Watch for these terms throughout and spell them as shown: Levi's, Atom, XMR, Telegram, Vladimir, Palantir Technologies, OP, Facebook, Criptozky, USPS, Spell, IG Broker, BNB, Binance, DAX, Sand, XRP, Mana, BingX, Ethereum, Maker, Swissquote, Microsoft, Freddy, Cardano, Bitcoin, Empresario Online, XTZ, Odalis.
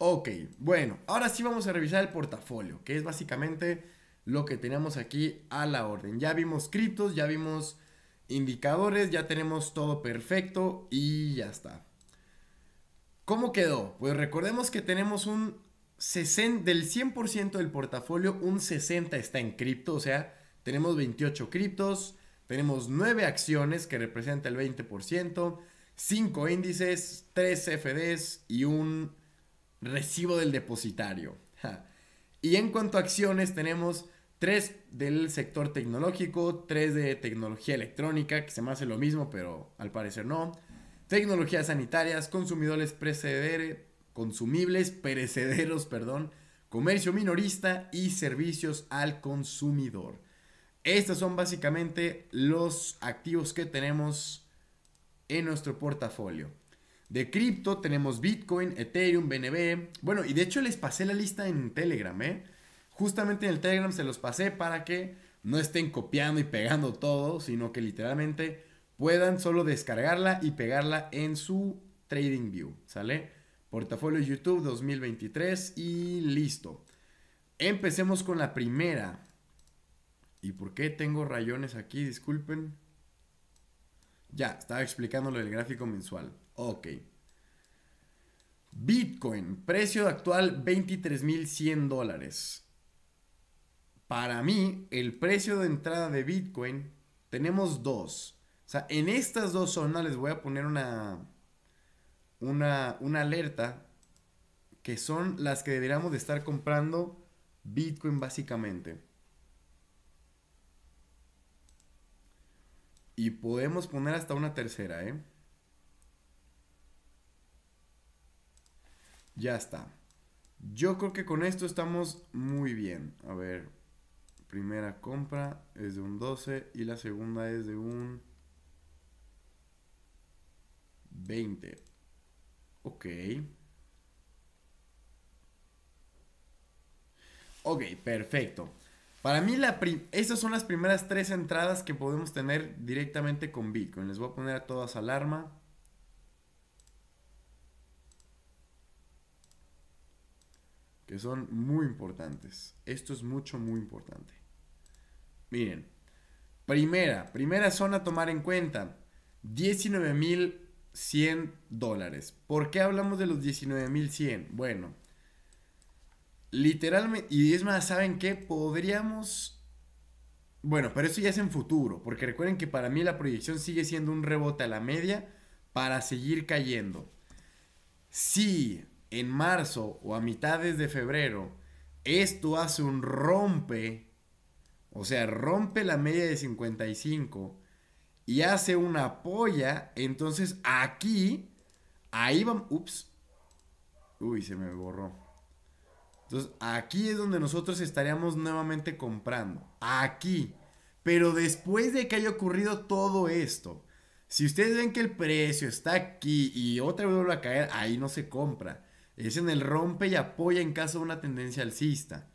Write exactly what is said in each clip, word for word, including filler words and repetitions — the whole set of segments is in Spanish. Ok, bueno, ahora sí vamos a revisar el portafolio, que es básicamente lo que tenemos aquí a la orden. Ya vimos criptos, ya vimos indicadores, ya tenemos todo perfecto y ya está. ¿Cómo quedó? Pues recordemos que tenemos un sesenta por ciento, del cien por ciento del portafolio, un sesenta por ciento está en cripto, o sea, tenemos veintiocho criptos, tenemos nueve acciones que representa el veinte por ciento, cinco índices, tres F Ds y un recibo del depositario. Ja. Y en cuanto a acciones, tenemos tres del sector tecnológico, tres de tecnología electrónica, que se me hace lo mismo, pero al parecer no. Tecnologías sanitarias, consumidores preceder, consumibles, perecederos, perdón, comercio minorista y servicios al consumidor. Estos son básicamente los activos que tenemos en nuestro portafolio. De cripto tenemos Bitcoin, Ethereum, B N B. Bueno, y de hecho les pasé la lista en Telegram, ¿eh? Justamente en el Telegram se los pasé para que no estén copiando y pegando todo, sino que literalmente puedan solo descargarla y pegarla en su TradingView, ¿sale? Portafolio YouTube dos mil veintitrés y listo. Empecemos con la primera. ¿Y por qué tengo rayones aquí? Disculpen. Ya, estaba explicando lo del gráfico mensual. Ok. Bitcoin, precio actual veintitrés mil cien dólares. Para mí, el precio de entrada de Bitcoin, tenemos dos. O sea, en estas dos zonas les voy a poner una, una, una alerta, que son las que deberíamos de estar comprando Bitcoin básicamente. Y podemos poner hasta una tercera, ¿eh? Ya está. Yo creo que con esto estamos muy bien. A ver, primera compra es de un doce y la segunda es de un veinte. Ok. Ok, perfecto. Para mí, la estas son las primeras tres entradas que podemos tener directamente con Bitcoin. Les voy a poner a todas alarma. Que son muy importantes. Esto es mucho, muy importante. Miren. Primera. Primera zona a tomar en cuenta. diecinueve mil cien dólares. ¿Por qué hablamos de los diecinueve mil cien? Bueno. Literalmente, y es más, ¿saben qué? Podríamos, bueno, pero eso ya es en futuro, porque recuerden que para mí la proyección sigue siendo un rebote a la media para seguir cayendo. Si en marzo o a mitades de febrero esto hace un rompe, o sea, rompe la media de cincuenta y cinco y hace una polla, entonces aquí, ahí vamos, ups, uy, se me borró. Entonces, aquí es donde nosotros estaríamos nuevamente comprando. Aquí. Pero después de que haya ocurrido todo esto. Si ustedes ven que el precio está aquí y otra vez vuelve a caer, ahí no se compra. Es en el rompe y apoya en caso de una tendencia alcista.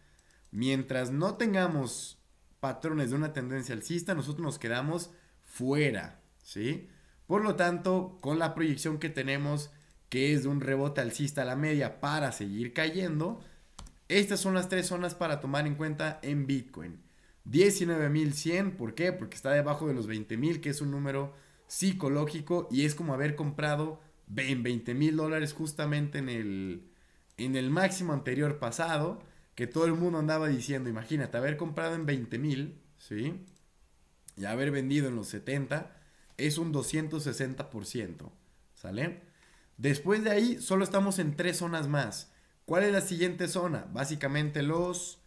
Mientras no tengamos patrones de una tendencia alcista, nosotros nos quedamos fuera, ¿sí? Por lo tanto, con la proyección que tenemos, que es de un rebote alcista a la media para seguir cayendo, estas son las tres zonas para tomar en cuenta en Bitcoin. diecinueve mil cien, ¿por qué? Porque está debajo de los veinte mil, que es un número psicológico y es como haber comprado en veinte mil dólares justamente en el, en el máximo anterior pasado, que todo el mundo andaba diciendo, imagínate, haber comprado en veinte mil, ¿sí? Y haber vendido en los setenta, es un doscientos sesenta por ciento, ¿sale? Después de ahí, solo estamos en tres zonas más. ¿Cuál es la siguiente zona? Básicamente los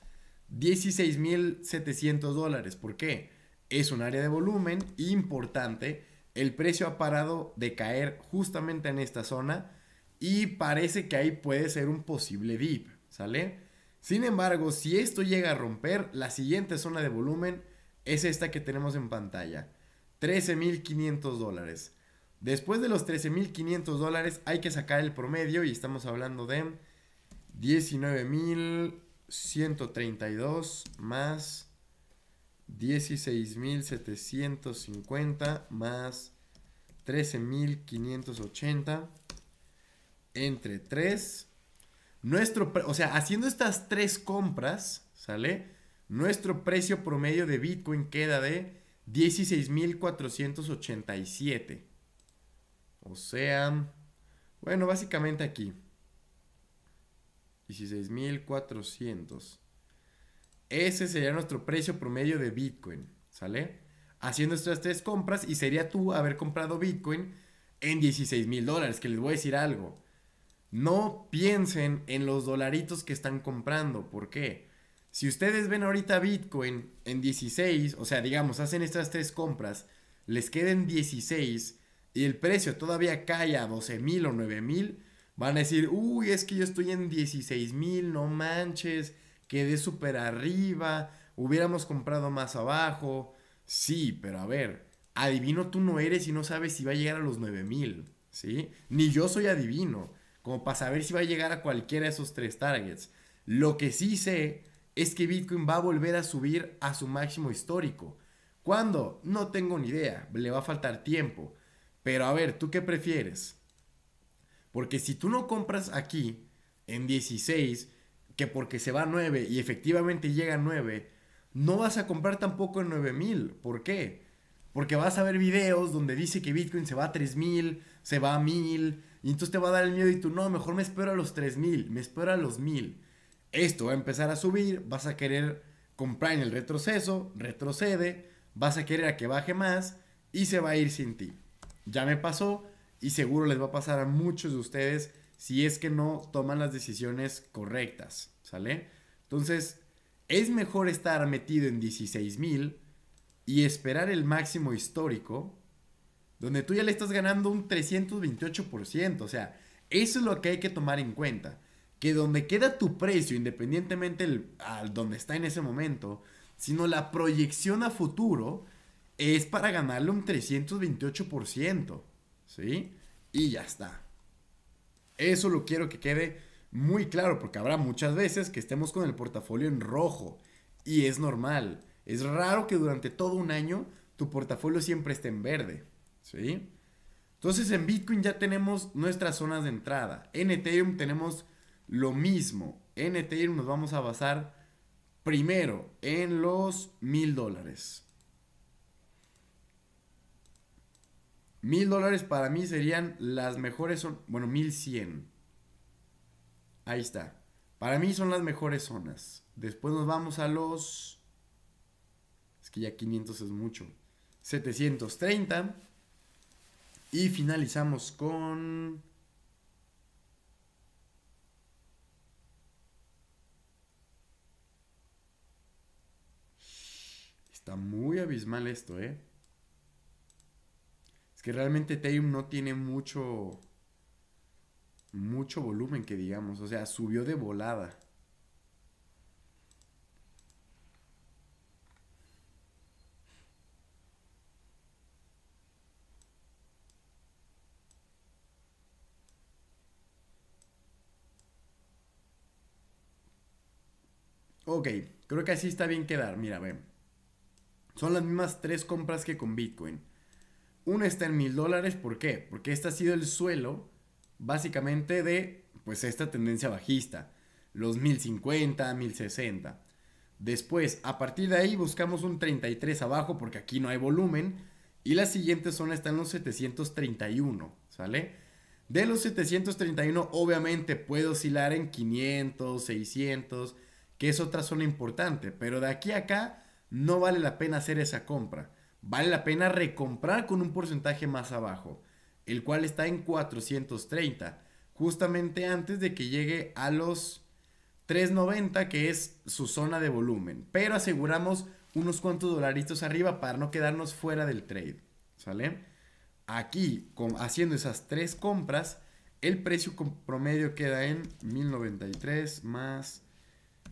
dieciséis mil setecientos dólares. ¿Por qué? Es un área de volumen importante. El precio ha parado de caer justamente en esta zona. Y parece que ahí puede ser un posible dip, ¿sale? Sin embargo, si esto llega a romper, la siguiente zona de volumen es esta que tenemos en pantalla. trece mil quinientos dólares. Después de los trece mil quinientos dólares hay que sacar el promedio y estamos hablando de diecinueve mil ciento treinta y dos más dieciséis mil setecientos cincuenta más trece mil quinientos ochenta entre tres. Nuestro, o sea, haciendo estas tres compras, ¿sale? Nuestro precio promedio de Bitcoin queda de dieciséis mil cuatrocientos ochenta y siete. O sea, bueno, básicamente aquí. dieciséis mil cuatrocientos. Ese sería nuestro precio promedio de Bitcoin, ¿sale? Haciendo estas tres compras, y sería tú haber comprado Bitcoin en dieciséis mil dólares, que les voy a decir algo. No piensen en los dolaritos que están comprando. ¿Por qué? Si ustedes ven ahorita Bitcoin en dieciséis, o sea, digamos, hacen estas tres compras, les queden dieciséis y el precio todavía cae a doce mil o nueve mil, van a decir, uy, es que yo estoy en dieciséis mil, no manches, quedé súper arriba, hubiéramos comprado más abajo. Sí, pero a ver, adivino tú no eres y no sabes si va a llegar a los nueve mil, ¿sí? Ni yo soy adivino como para saber si va a llegar a cualquiera de esos tres targets. Lo que sí sé es que Bitcoin va a volver a subir a su máximo histórico. ¿Cuándo? No tengo ni idea, le va a faltar tiempo. Pero a ver, ¿tú qué prefieres? Porque si tú no compras aquí en dieciséis, que porque se va a nueve y efectivamente llega a nueve, no vas a comprar tampoco en nueve mil. ¿Por qué? Porque vas a ver videos donde dice que Bitcoin se va a tres mil, se va a mil... y entonces te va a dar el miedo y tú, no, mejor me espero a los tres mil, me espero a los mil. Esto va a empezar a subir, vas a querer comprar en el retroceso, retrocede, vas a querer a que baje más y se va a ir sin ti. Ya me pasó y seguro les va a pasar a muchos de ustedes si es que no toman las decisiones correctas, ¿sale? Entonces, es mejor estar metido en dieciséis mil y esperar el máximo histórico, donde tú ya le estás ganando un trescientos veintiocho por ciento. O sea, eso es lo que hay que tomar en cuenta. Que donde queda tu precio, independientemente el, al donde está en ese momento, sino la proyección a futuro, es para ganarle un trescientos veintiocho por ciento. ¿Sí? Y ya está. Eso lo quiero que quede muy claro, porque habrá muchas veces que estemos con el portafolio en rojo. Y es normal. Es raro que durante todo un año tu portafolio siempre esté en verde. ¿Sí? Entonces en Bitcoin ya tenemos nuestras zonas de entrada. En Ethereum tenemos lo mismo. En Ethereum nos vamos a basar primero en los mil dólares. Mil dólares para mí serían las mejores zonas. Bueno, mil cien. Ahí está. Para mí son las mejores zonas. Después nos vamos a los... es que ya quinientos es mucho. setecientos treinta. Y finalizamos con está muy abismal esto, ¿eh? Es que realmente Ethereum no tiene mucho mucho volumen que digamos, o sea, subió de volada. Ok, creo que así está bien quedar, mira, ven. Son las mismas tres compras que con Bitcoin. Una está en mil dólares, ¿por qué? Porque este ha sido el suelo, básicamente, de, pues, esta tendencia bajista. Los mil cincuenta, mil sesenta. Después, a partir de ahí, buscamos un treinta y tres abajo, porque aquí no hay volumen. Y la siguiente zona está en los setecientos treinta y uno, ¿sale? De los setecientos treinta y uno, obviamente, puede oscilar en quinientos, seiscientos... que es otra zona importante, pero de aquí a acá no vale la pena hacer esa compra. Vale la pena recomprar con un porcentaje más abajo, el cual está en cuatrocientos treinta, justamente antes de que llegue a los trescientos noventa, que es su zona de volumen. Pero aseguramos unos cuantos dolaritos arriba para no quedarnos fuera del trade, ¿sale? Aquí, con, haciendo esas tres compras, el precio promedio queda en mil noventa y tres más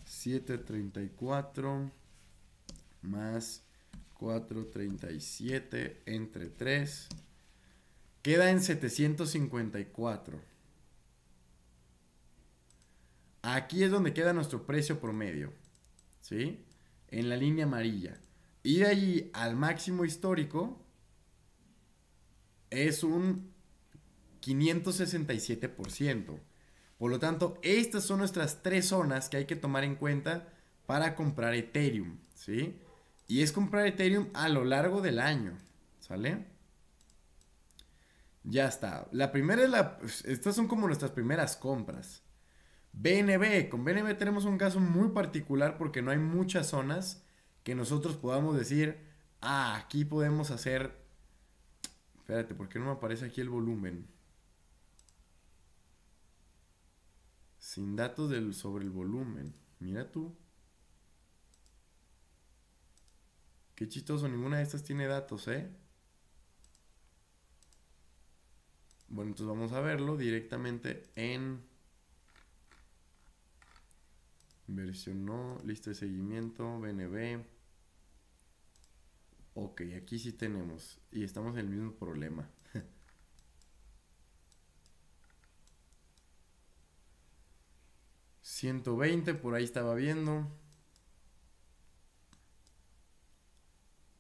setecientos treinta y cuatro más cuatrocientos treinta y siete entre tres queda en setecientos cincuenta y cuatro. Aquí es donde queda nuestro precio promedio, ¿sí? En la línea amarilla. Y de allí al máximo histórico es un quinientos sesenta y siete por ciento. Por lo tanto, estas son nuestras tres zonas que hay que tomar en cuenta para comprar Ethereum, ¿sí? Y es comprar Ethereum a lo largo del año, ¿sale? Ya está. La primera es la... Estas son como nuestras primeras compras. B N B. Con B N B tenemos un caso muy particular porque no hay muchas zonas que nosotros podamos decir, ah, aquí podemos hacer... Espérate, ¿por qué no me aparece aquí el volumen? Sin datos del, sobre el volumen. Mira tú. Qué chistoso, ninguna de estas tiene datos, ¿eh? Bueno, entonces vamos a verlo directamente en... Versión no, lista de seguimiento, B N B. Ok, aquí sí tenemos. Y estamos en el mismo problema. ciento veinte, por ahí estaba viendo.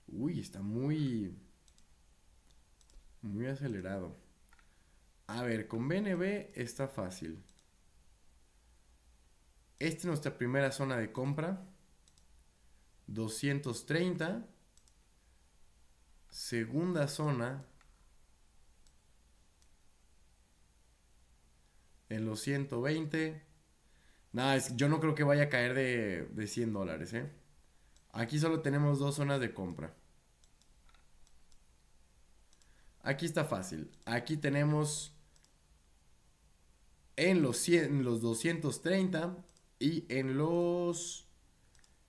Uy, está muy... Muy acelerado. A ver, con B N B está fácil. Esta es nuestra primera zona de compra. doscientos treinta. Segunda zona. En los ciento veinte. Nada, es, yo no creo que vaya a caer de, de cien dólares, ¿eh? Aquí solo tenemos dos zonas de compra. Aquí está fácil. Aquí tenemos... En los, cien, en los doscientos treinta y en los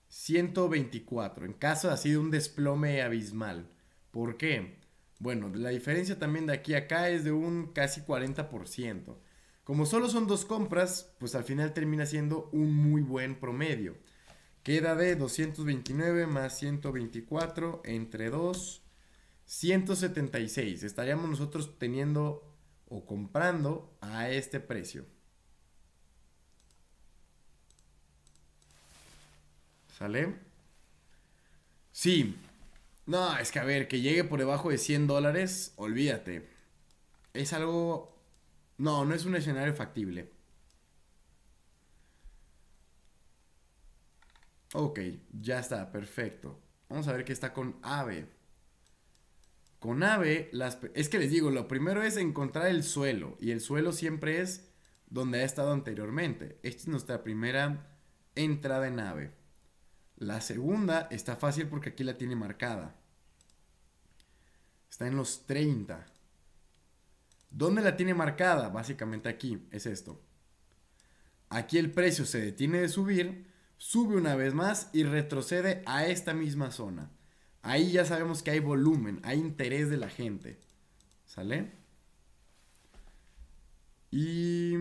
ciento veinticuatro. En caso ha sido un desplome abismal. ¿Por qué? Bueno, la diferencia también de aquí a acá es de un casi cuarenta por ciento. Como solo son dos compras, pues al final termina siendo un muy buen promedio. Queda de doscientos veintinueve más ciento veinticuatro entre dos, ciento setenta y seis. Estaríamos nosotros teniendo... o comprando a este precio. ¿Sale? Sí. No, es que a ver, que llegue por debajo de cien dólares, olvídate. Es algo... No, no es un escenario factible. Ok, ya está, perfecto. Vamos a ver qué está con A V E. Con A V E, las, es que les digo, lo primero es encontrar el suelo. Y el suelo siempre es donde ha estado anteriormente. Esta es nuestra primera entrada en A V E. La segunda está fácil porque aquí la tiene marcada. Está en los treinta. ¿Dónde la tiene marcada? Básicamente aquí, es esto. Aquí el precio se detiene de subir, sube una vez más y retrocede a esta misma zona. Ahí ya sabemos que hay volumen, hay interés de la gente, ¿sale? Y...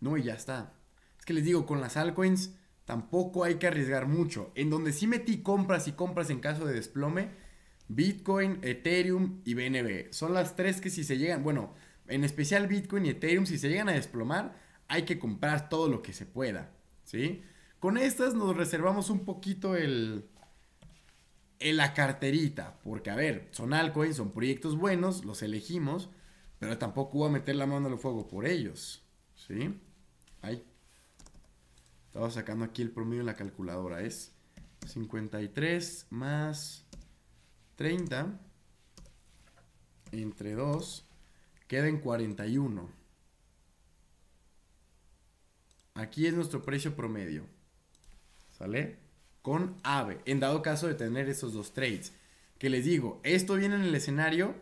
No, y ya está. Es que les digo, con las altcoins tampoco hay que arriesgar mucho. En donde sí metí compras y compras en caso de desplome, Bitcoin, Ethereum y B N B. Son las tres que si se llegan, bueno, en especial Bitcoin y Ethereum, si se llegan a desplomar, hay que comprar todo lo que se pueda, ¿sí? Con estas nos reservamos un poquito el, el la carterita, porque a ver, son altcoins, son proyectos buenos, los elegimos, pero tampoco voy a meter la mano al fuego por ellos, ¿sí? Ay, estaba sacando aquí el promedio de la calculadora, es cincuenta y tres más treinta entre dos, queda en cuarenta y uno. Aquí es nuestro precio promedio. ¿Sale? Con A V E, en dado caso de tener esos dos trades. Que les digo, esto viene en el escenario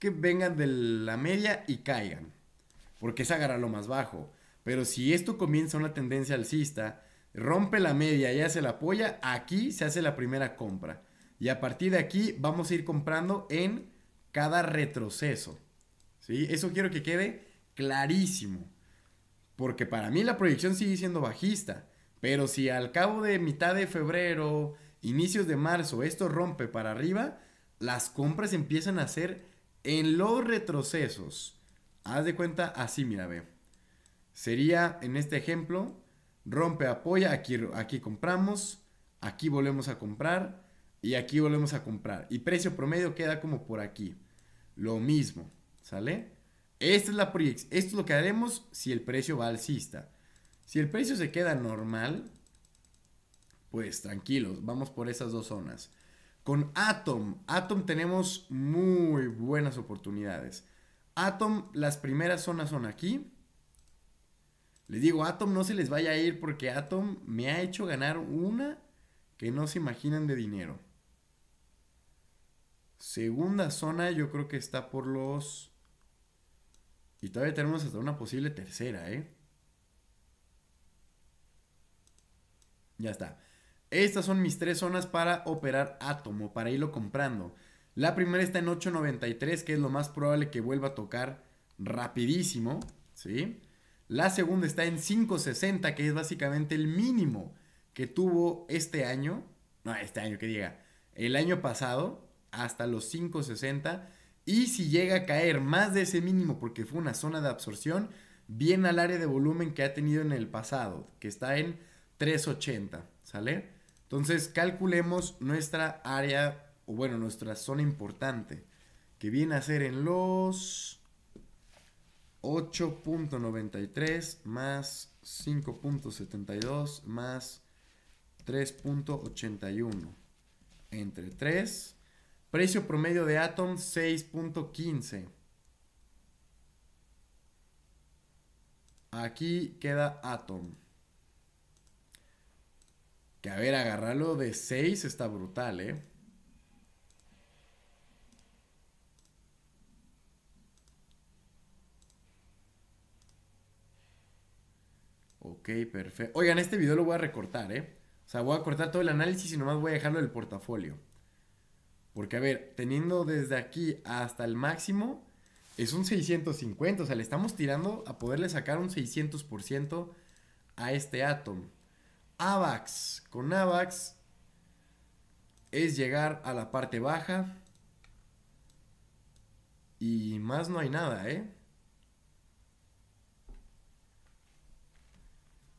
que vengan de la media y caigan. Porque es agarrar lo más bajo. Pero si esto comienza una tendencia alcista, rompe la media y hace la apoya, aquí se hace la primera compra. Y a partir de aquí vamos a ir comprando en cada retroceso. ¿Sí? Eso quiero que quede clarísimo. Porque para mí la proyección sigue siendo bajista. Pero si al cabo de mitad de febrero, inicios de marzo, esto rompe para arriba, las compras empiezan a hacer en los retrocesos. Haz de cuenta así, mira, ve. Sería, en este ejemplo, rompe, apoya, aquí, aquí compramos, aquí volvemos a comprar y aquí volvemos a comprar. Y precio promedio queda como por aquí. Lo mismo, ¿sale? Esta es la proyección. Esto es lo que haremos si el precio va alcista. Si el precio se queda normal, pues tranquilos, vamos por esas dos zonas. Con Atom, Atom tenemos muy buenas oportunidades. Atom, las primeras zonas son aquí. Les digo, Atom no se les vaya a ir porque Atom me ha hecho ganar una que no se imaginan de dinero. Segunda zona yo creo que está por los... Y todavía tenemos hasta una posible tercera, ¿eh? Ya está. Estas son mis tres zonas para operar Atom o para irlo comprando. La primera está en ocho noventa y tres, que es lo más probable que vuelva a tocar rapidísimo, ¿sí? La segunda está en cinco sesenta, que es básicamente el mínimo que tuvo este año. No, este año que diga. El año pasado hasta los cinco sesenta. Y si llega a caer más de ese mínimo porque fue una zona de absorción, viene al área de volumen que ha tenido en el pasado, que está en tres ochenta, ¿sale? Entonces calculemos nuestra área, o bueno, nuestra zona importante, que viene a ser en los ocho punto noventa y tres más cinco punto setenta y dos más tres punto ochenta y uno entre tres. Precio promedio de Atom seis punto quince. Aquí queda Atom. Que a ver, agarrarlo de seis está brutal, ¿eh? Ok, perfecto. Oigan, este video lo voy a recortar, ¿eh? O sea, voy a cortar todo el análisis y nomás voy a dejarlo del portafolio. Porque, a ver, teniendo desde aquí hasta el máximo, es un seiscientos cincuenta. O sea, le estamos tirando a poderle sacar un seiscientos por ciento a este Atom. Avax. Con Avax es llegar a la parte baja. Y más no hay nada, ¿eh?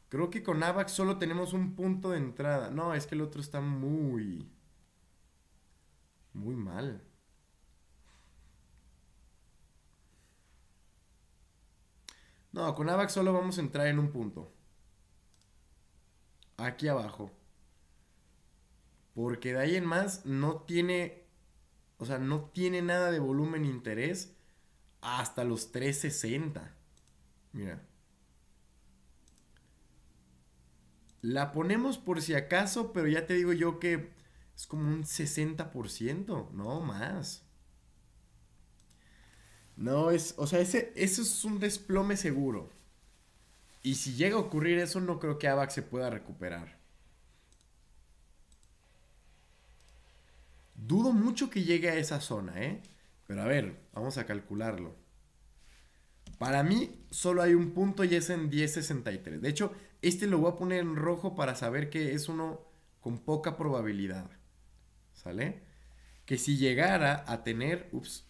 Creo que con Avax solo tenemos un punto de entrada. No, es que el otro está muy... muy mal. No, con Avax solo vamos a entrar en un punto. Aquí abajo. Porque de ahí en más no tiene... O sea, no tiene nada de volumen e interés hasta los tres sesenta. Mira. La ponemos por si acaso, pero ya te digo yo que... es como un sesenta por ciento, no más. No, es, o sea, ese, eso es un desplome seguro. Y si llega a ocurrir eso, no creo que Avax se pueda recuperar. Dudo mucho que llegue a esa zona, ¿eh? Pero a ver, vamos a calcularlo. Para mí, solo hay un punto y es en diez sesenta y tres. De hecho, este lo voy a poner en rojo para saber que es uno con poca probabilidad. ¿Sale? Que si llegara a tener... Ups.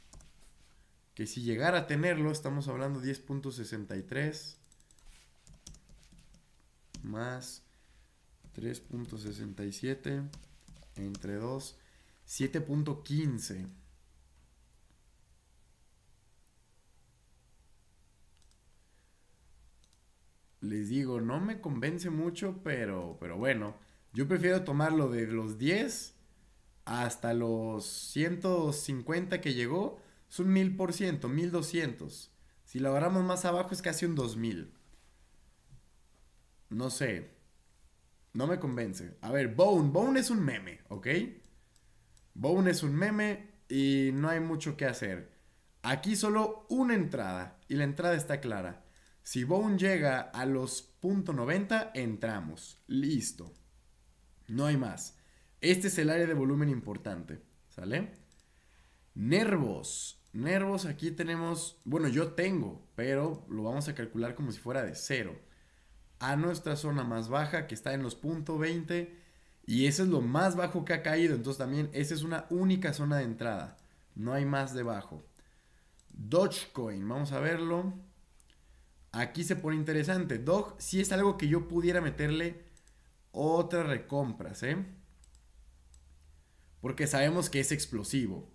Que si llegara a tenerlo, estamos hablando diez punto sesenta y tres más tres punto sesenta y siete entre dos, siete punto quince. Les digo, no me convence mucho, pero, pero bueno, yo prefiero tomarlo de los diez... hasta los ciento cincuenta que llegó, es un mil por ciento, mil doscientos. Si lo agarramos más abajo es casi un dos mil. No sé. No me convence. A ver, Bone. Bone es un meme, ¿ok? Bone es un meme y no hay mucho que hacer. Aquí solo una entrada y la entrada está clara. Si Bone llega a los punto noventa, entramos. Listo. No hay más. Este es el área de volumen importante, ¿sale? Nervos. Nervos aquí tenemos... Bueno, yo tengo, pero lo vamos a calcular como si fuera de cero. A nuestra zona más baja, que está en los punto veinte. Y ese es lo más bajo que ha caído. Entonces también esa es una única zona de entrada. No hay más debajo. Dogecoin, vamos a verlo. Aquí se pone interesante. Dog sí es algo que yo pudiera meterle otras recompras, ¿eh? Porque sabemos que es explosivo.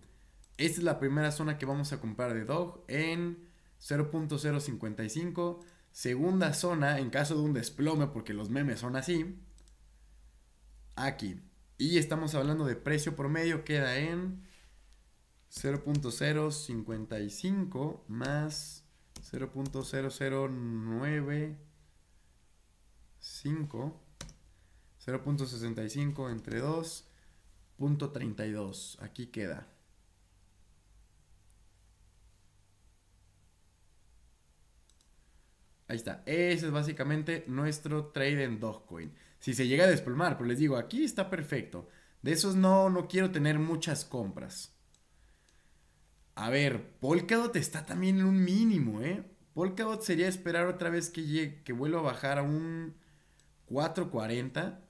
Esta es la primera zona que vamos a comprar de Dog en cero punto cero cincuenta y cinco. Segunda zona en caso de un desplome, porque los memes son así. Aquí. Y estamos hablando de precio promedio, queda en cero punto cero cincuenta y cinco más cero punto cero cero noventa y cinco, cero punto sesenta y cinco entre dos, cero punto treinta y dos. Aquí queda. Ahí está. Ese es básicamente nuestro trade en Dogecoin. Si se llega a desplomar, pero les digo, aquí está perfecto. De esos no, no quiero tener muchas compras. A ver, Polkadot está también en un mínimo, ¿eh? Polkadot sería esperar otra vez que llegue, que vuelva a bajar a un cuatro cuarenta.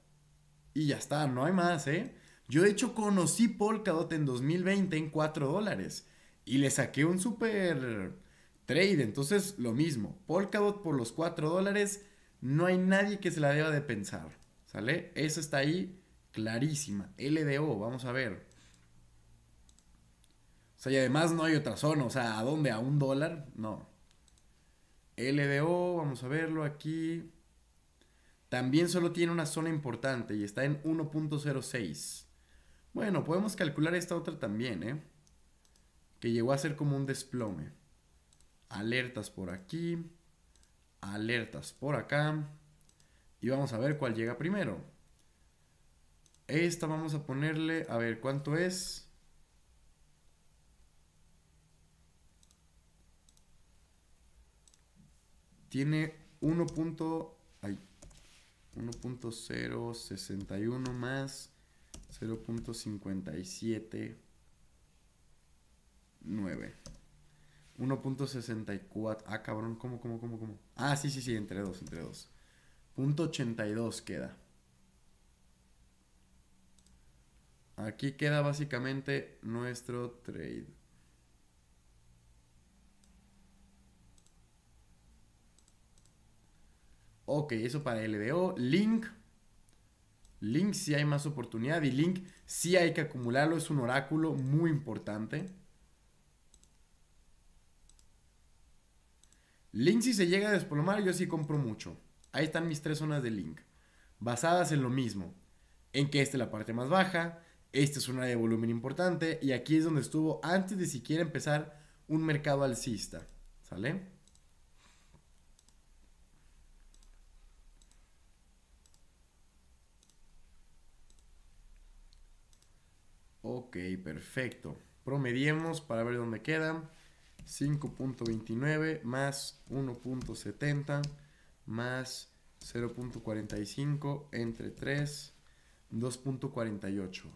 Y ya está, no hay más, ¿eh? Yo de hecho conocí Polkadot en dos mil veinte en cuatro dólares. Y le saqué un súper trade, entonces lo mismo. Polkadot por los cuatro dólares, no hay nadie que se la deba de pensar, ¿sale? Eso está ahí clarísima. L D O, vamos a ver. O sea, y además no hay otra zona, o sea, ¿a dónde? ¿A un dólar? No. L D O, vamos a verlo aquí. También solo tiene una zona importante y está en uno punto cero seis. Bueno, podemos calcular esta otra también, ¿eh? Que llegó a ser como un desplome. Alertas por aquí, alertas por acá, y vamos a ver cuál llega primero. Esta vamos a ponerle, a ver cuánto es. Tiene uno punto cero sesenta y uno más cero punto cincuenta y siete nueve, uno punto sesenta y cuatro. Ah, cabrón, ¿cómo, cómo, cómo, cómo? Ah, sí, sí, sí, entre dos, entre dos. punto ochenta y dos queda. Aquí queda básicamente nuestro trade. Ok, eso para L D O. Link. Link sí hay más oportunidad y Link sí hay que acumularlo. Es un oráculo muy importante. Link, si se llega a desplomar, yo sí compro mucho. Ahí están mis tres zonas de Link, basadas en lo mismo, en que esta es la parte más baja, esta es una de volumen importante, y aquí es donde estuvo antes de siquiera empezar un mercado alcista, ¿sale? Ok, perfecto. Promediemos para ver dónde quedan. cinco punto veintinueve más uno punto setenta más cero punto cuarenta y cinco entre tres, dos punto cuarenta y ocho.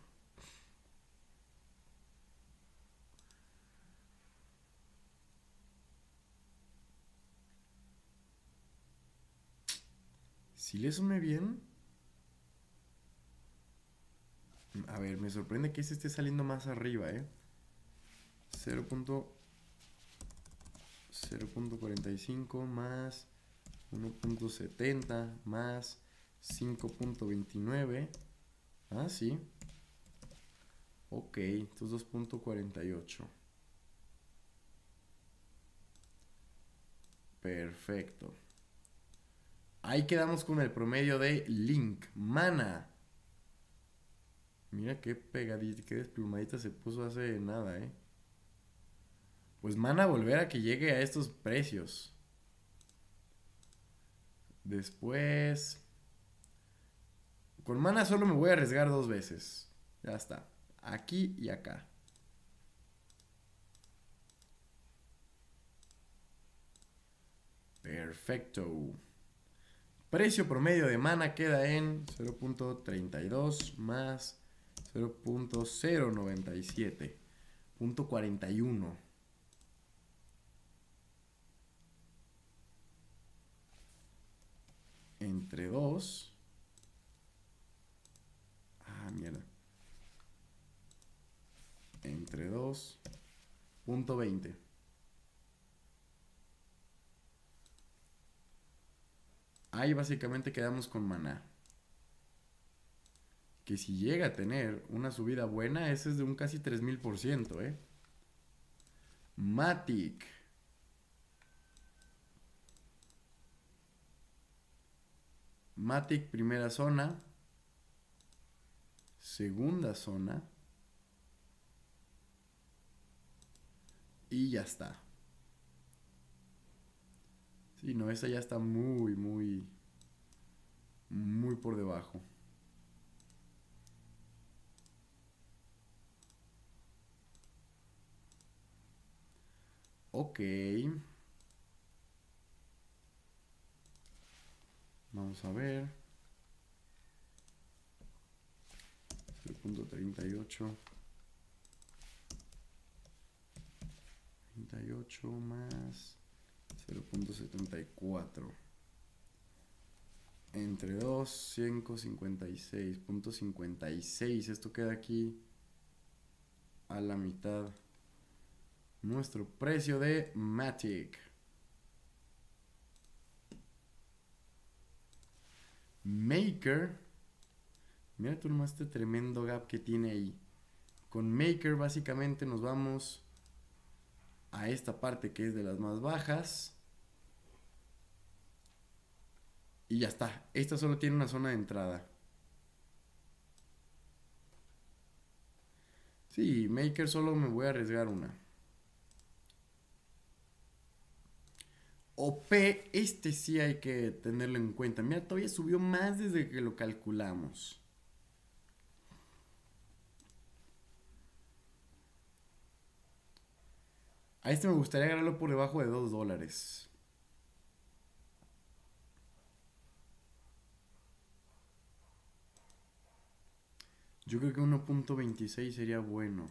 Si le sumé bien. A ver, me sorprende que este esté saliendo más arriba, ¿eh? cero punto cuarenta y cinco más uno punto setenta más cinco punto veintinueve. Ah, sí. Ok, entonces dos punto cuarenta y ocho. Perfecto. Ahí quedamos con el promedio de Link. Mana. Mira qué pegadita, qué desplumadita se puso hace nada, eh. Pues Mana volver a que llegue a estos precios. Después, con Mana solo me voy a arriesgar dos veces. Ya está. Aquí y acá. Perfecto. Precio promedio de Mana queda en cero punto treinta y dos más cero punto cero noventa y siete. cero punto cuarenta y uno. Entre dos. Ah, mierda. Entre dos. Punto veinte. Ahí básicamente quedamos con Maná. Que si llega a tener una subida buena, ese es de un casi tres mil por ciento, ¿eh? Matic. Matic, primera zona. Segunda zona. Y ya está. Sí, no, esa ya está muy, muy, muy por debajo. Ok. Vamos a ver. cero punto treinta y ocho. treinta y ocho más cero punto setenta y cuatro. Entre dos, ciento cincuenta y seis punto cincuenta y seis. Esto queda aquí a la mitad. Nuestro precio de Matic. Maker. Mira tú nomás este tremendo gap que tiene ahí. Con Maker básicamente nos vamos a esta parte que es de las más bajas. Y ya está. Esta solo tiene una zona de entrada. Sí, Maker solo me voy a arriesgar una. O P, este sí hay que tenerlo en cuenta. Mira, todavía subió más desde que lo calculamos. A este me gustaría agarrarlo por debajo de dos dólares. Yo creo que uno punto veintiséis sería bueno.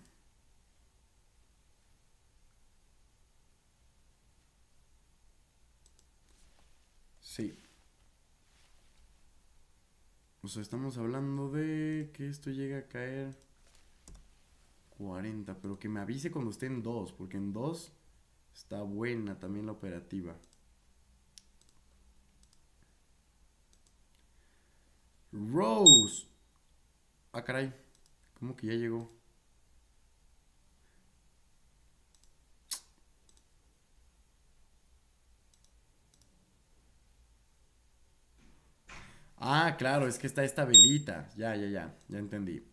Sí. O sea, estamos hablando de que esto llega a caer cuarenta, pero que me avise cuando esté en dos, porque en dos está buena también la operativa. Rose. Ah, caray. ¿Cómo que ya llegó? Ah, claro, es que está esta velita. Ya, ya, ya, ya entendí.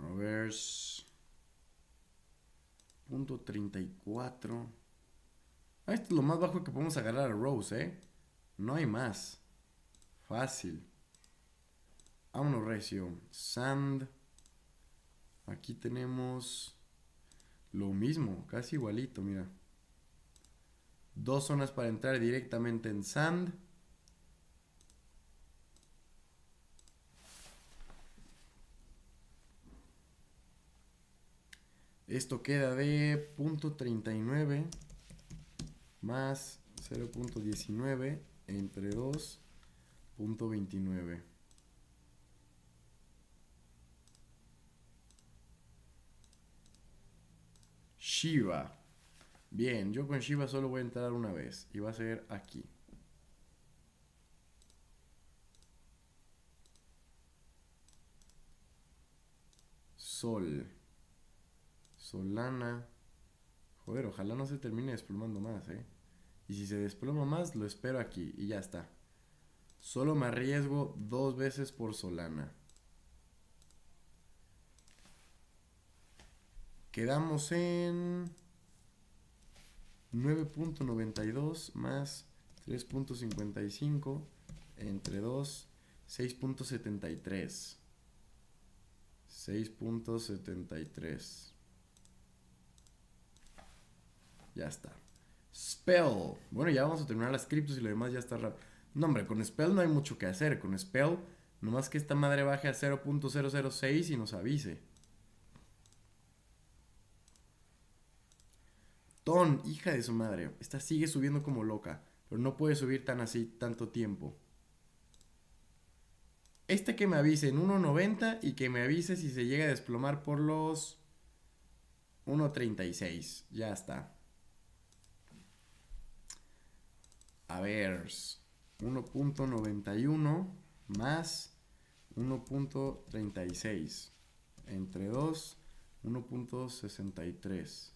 A ver. Punto treinta y cuatro. Ah, esto es lo más bajo que podemos agarrar a Rose, ¿eh? No hay más. Fácil. Vámonos, recio. Sand. Aquí tenemos... lo mismo, casi igualito, mira. Dos zonas para entrar directamente en Sand. Esto queda de cero punto treinta y nueve más cero punto diecinueve entre dos, cero punto veintinueve. Shiba. Bien, yo con Shiba solo voy a entrar una vez y va a ser aquí. Sol. Solana. Joder, ojalá no se termine desplomando más, ¿eh? Y si se desploma más, lo espero aquí y ya está. Solo me arriesgo dos veces por Solana. Quedamos en nueve punto noventa y dos más tres punto cincuenta y cinco entre dos, seis punto setenta y tres. seis punto setenta y tres. Ya está. Spell. Bueno, ya vamos a terminar las criptos y lo demás ya está rápido. No, hombre, con Spell no hay mucho que hacer. Con Spell, nomás que esta madre baje a cero punto cero cero seis y nos avise. Don, hija de su madre, esta sigue subiendo como loca, pero no puede subir tan así tanto tiempo. Este que me avise en uno noventa y que me avise si se llega a desplomar por los uno treinta y seis. Ya está. A ver, uno punto noventa y uno más uno punto treinta y seis entre dos, uno punto sesenta y tres.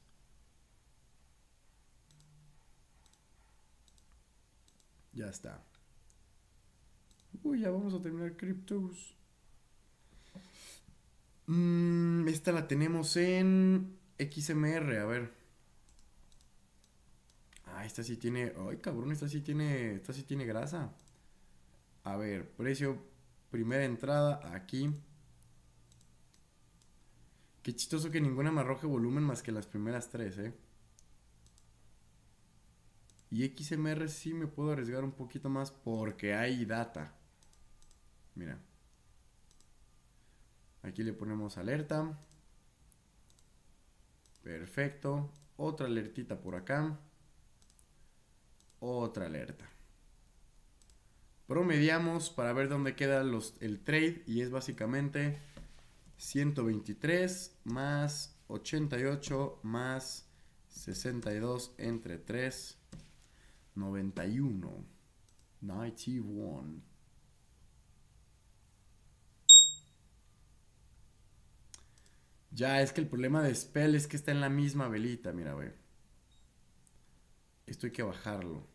Ya está. Uy, ya vamos a terminar Criptos. Mm, esta la tenemos en X M R, a ver. Ah, esta sí tiene... Ay, cabrón, esta sí tiene... Esta sí tiene grasa. A ver, precio, primera entrada, aquí. Qué chistoso que ninguna me arroje volumen más que las primeras tres, eh. Y X M R sí me puedo arriesgar un poquito más porque hay data. Mira. Aquí le ponemos alerta. Perfecto. Otra alertita por acá. Otra alerta. Promediamos para ver dónde queda los, el trade. Y es básicamente ciento veintitrés más ochenta y ocho más sesenta y dos entre tres. noventa y uno. noventa y uno. Ya, es que el problema de Spell es que está en la misma velita. Mira, ve. Esto hay que bajarlo.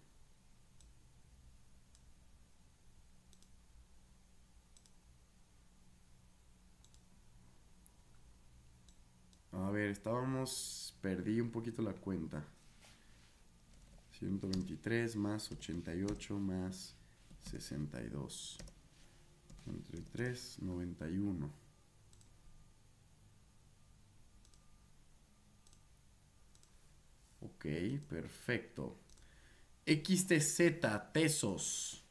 A ver, estábamos... Perdí un poquito la cuenta. ciento veintitrés más ochenta y ocho más sesenta y dos. Entre tres, noventa y uno. Ok, perfecto. X T Z, Tesos.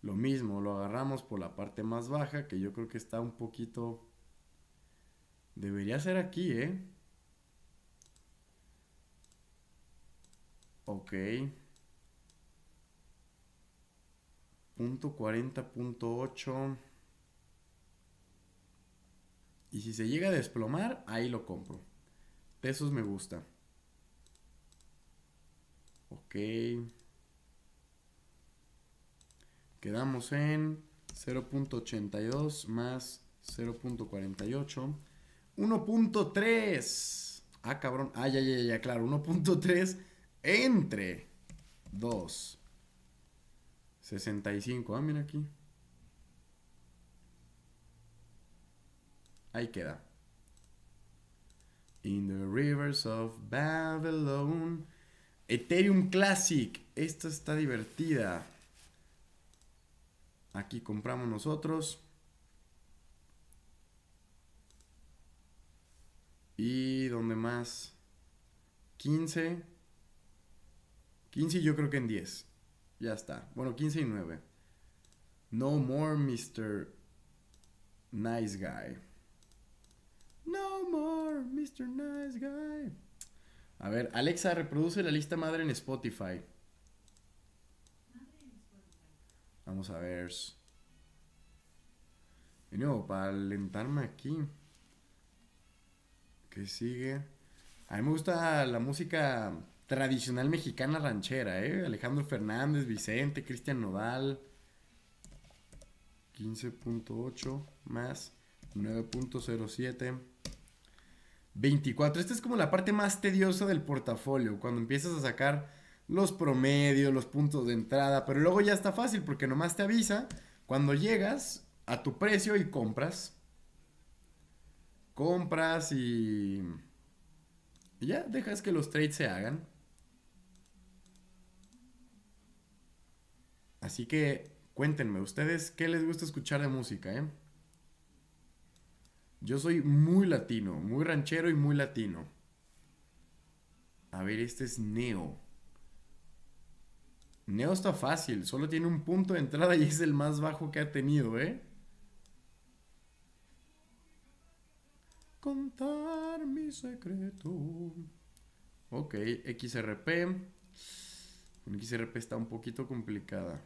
Lo mismo, lo agarramos por la parte más baja, que yo creo que está un poquito... Debería ser aquí, ¿eh? Ok. Punto cuarenta, punto ocho. Y si se llega a desplomar, ahí lo compro. Tesos me gusta. Ok. Quedamos en cero punto ochenta y dos más cero punto cuarenta y ocho. uno punto tres. Ah, cabrón. Ah, ya, ya, ya, claro. uno punto tres. Entre dos, sesenta y cinco. Ah, mira aquí. Ahí queda. In the rivers of Babylon. Ethereum Classic. Esta está divertida. Aquí compramos nosotros. ¿Y dónde más? quince. quince yo creo que en diez. Ya está. Bueno, quince y nueve. No more mister Nice Guy. No more mister Nice Guy. A ver, Alexa, reproduce la lista madre en Spotify. Vamos a ver. De nuevo, para alentarme aquí. ¿Qué sigue? A mí me gusta la música... tradicional mexicana ranchera, ¿eh? Alejandro Fernández, Vicente, Cristian Nodal. quince punto ocho más nueve punto cero siete. veinticuatro. Esta es como la parte más tediosa del portafolio. Cuando empiezas a sacar los promedios, los puntos de entrada. Pero luego ya está fácil porque nomás te avisa cuando llegas a tu precio y compras. Compras y... Y ya dejas que los trades se hagan. Así que cuéntenme ustedes qué les gusta escuchar de música, ¿eh? Yo soy muy latino, muy ranchero y muy latino. A ver, este es Neo. Neo está fácil, solo tiene un punto de entrada y es el más bajo que ha tenido, ¿eh? Contar mi secreto. Ok, X R P. Con X R P está un poquito complicada.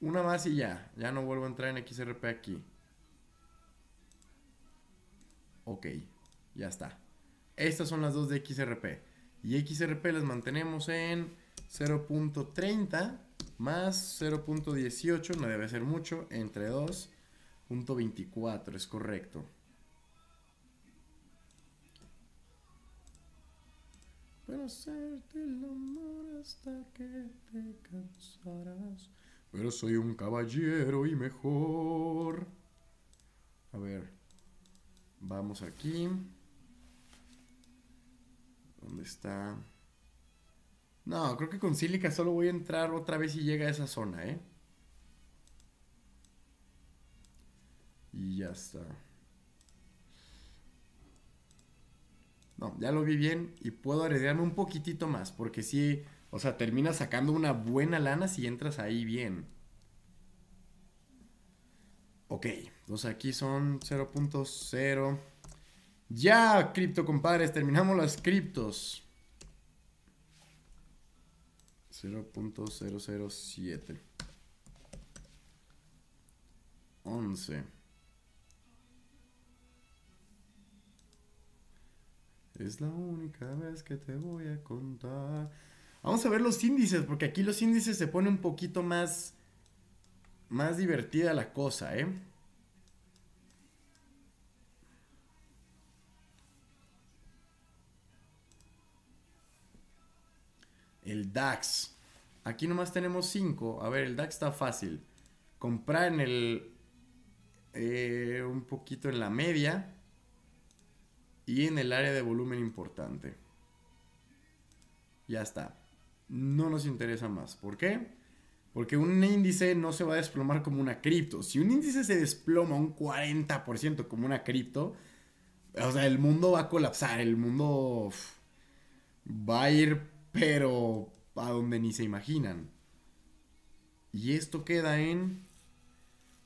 Una más y ya. Ya no vuelvo a entrar en X R P aquí. Ok, ya está. Estas son las dos de X R P. Y X R P las mantenemos en cero punto treinta más cero punto dieciocho, no debe ser mucho, entre dos punto veinticuatro, es correcto. Bueno, hacerte el amor hasta que te cansarás. Pero soy un caballero y mejor. A ver. Vamos aquí. ¿Dónde está? No, creo que con sílica solo voy a entrar otra vez si llega a esa zona, ¿eh? Y ya está. No, ya lo vi bien y puedo arriesgarme un poquitito más. Porque sí, o sea, terminas sacando una buena lana si entras ahí bien. Ok, entonces aquí son cero punto cero. Ya, cripto compadres, terminamos las criptos. cero punto cero cero siete. once. Es la única vez que te voy a contar. Vamos a ver los índices, porque aquí los índices se pone un poquito más, más divertida la cosa, ¿eh? El DAX. Aquí nomás tenemos cinco. A ver, el DAX está fácil. Comprar en el... Eh, un poquito en la media. Y en el área de volumen importante. Ya está. No nos interesa más. ¿Por qué? Porque un índice no se va a desplomar como una cripto. Si un índice se desploma un cuarenta por ciento como una cripto, o sea, el mundo va a colapsar. El mundo uf, va a ir, pero a donde ni se imaginan. Y esto queda en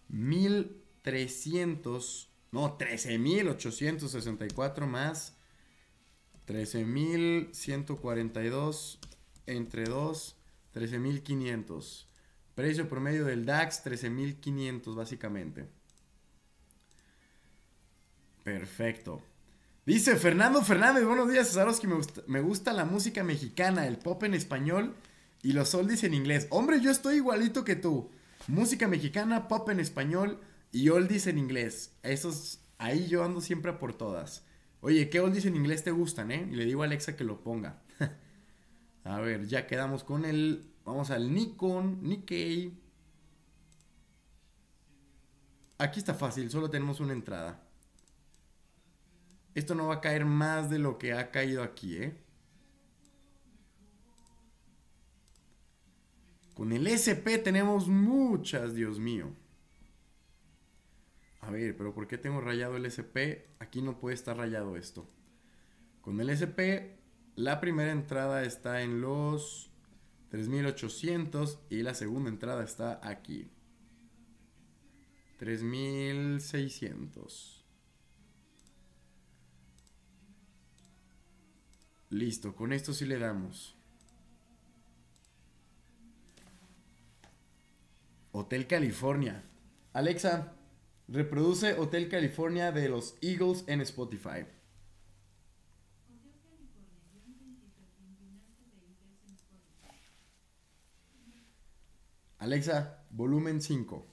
mil trescientos. No, trece mil ochocientos sesenta y cuatro más trece mil ciento cuarenta y dos entre dos, trece mil quinientos. Precio promedio del DAX, trece mil quinientos básicamente. Perfecto. Dice Fernando Fernández, buenos días Cesaroski, me gusta, me gusta la música mexicana, el pop en español y los oldies en inglés. Hombre, yo estoy igualito que tú. Música mexicana, pop en español... Y oldies en inglés. Esos, ahí yo ando siempre por todas. Oye, ¿qué oldies en inglés te gustan, eh? Y le digo a Alexa que lo ponga. A ver, ya quedamos con el... Vamos al Nikon, Nikkei. Aquí está fácil, solo tenemos una entrada. Esto no va a caer más de lo que ha caído aquí, eh. Con el S P tenemos muchas, Dios mío. A ver, pero ¿por qué tengo rayado el S P? Aquí no puede estar rayado esto. Con el S P, la primera entrada está en los tres mil ochocientos y la segunda entrada está aquí. tres mil seiscientos. Listo, con esto sí le damos. Hotel California. Alexa... Reproduce Hotel California de los Eagles en Spotify. Alexa, volumen cinco.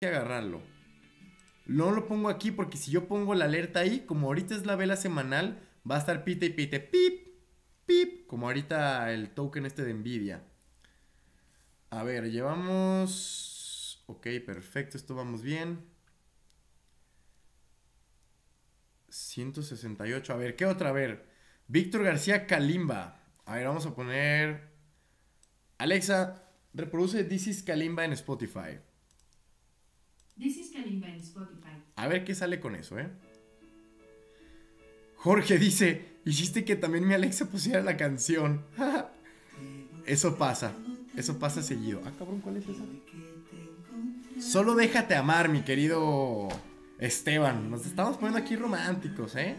que agarrarlo. No lo pongo aquí porque si yo pongo la alerta ahí, como ahorita es la vela semanal, va a estar pite y pite, pip, pip, como ahorita el token este de Nvidia. A ver, llevamos... Ok, perfecto, esto vamos bien. ciento sesenta y ocho, a ver, ¿qué otra? A ver, Víctor García Kalimba. A ver, vamos a poner... Alexa, reproduce This is Kalimba en Spotify. This is Kalimba en Spotify. A ver qué sale con eso, ¿eh? Jorge dice, hiciste que también mi Alexa pusiera la canción. Eso pasa, eso pasa seguido. Ah, cabrón, ¿cuál es esa? Solo déjate amar, mi querido... Esteban, nos estamos poniendo aquí románticos, ¿eh?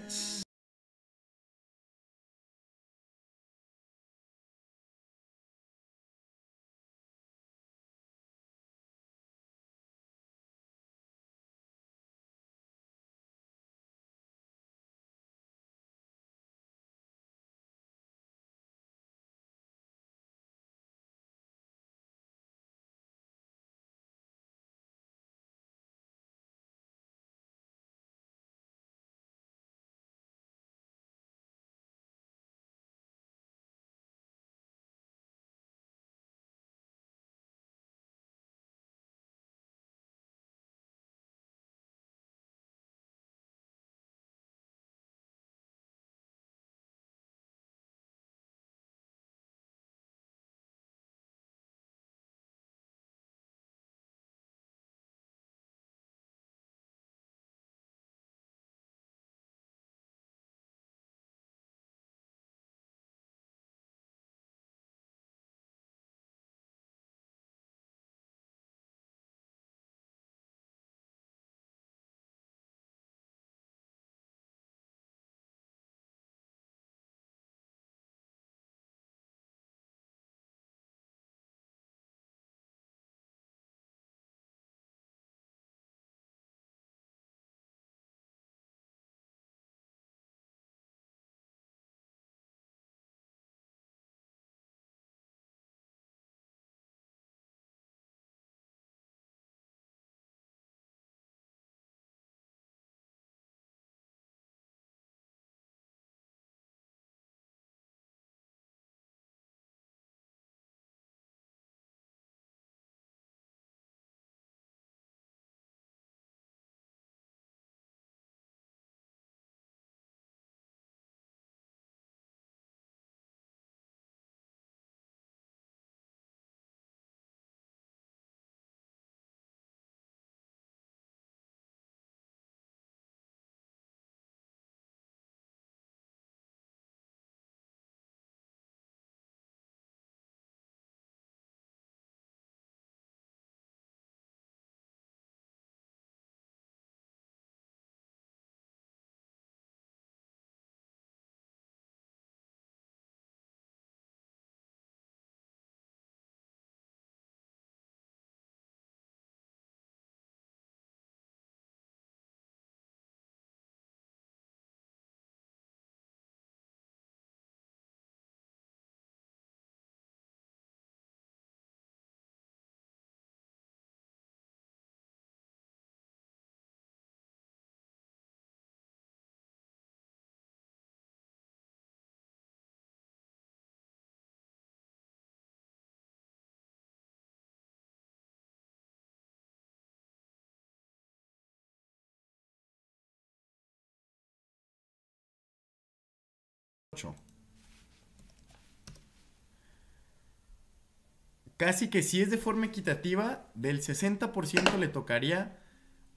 Casi que si es de forma equitativa, del sesenta por ciento le tocaría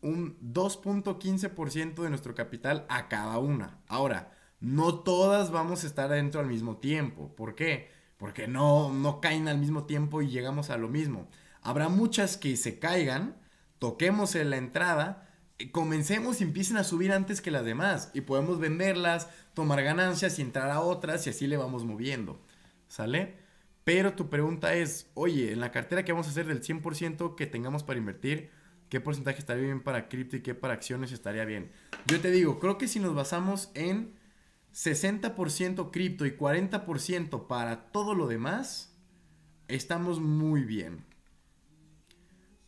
un dos punto quince por ciento de nuestro capital a cada una. Ahora, no todas vamos a estar adentro al mismo tiempo. ¿Por qué? Porque no, no caen al mismo tiempo y llegamos a lo mismo. Habrá muchas que se caigan, toquemos en la entrada, comencemos y empiecen a subir antes que las demás y podemos venderlas, tomar ganancias y entrar a otras y así le vamos moviendo, ¿sale? Pero tu pregunta es, oye, en la cartera que vamos a hacer del cien por ciento que tengamos para invertir, ¿qué porcentaje estaría bien para cripto y qué para acciones estaría bien? Yo te digo, creo que si nos basamos en sesenta por ciento cripto y cuarenta por ciento para todo lo demás, estamos muy bien.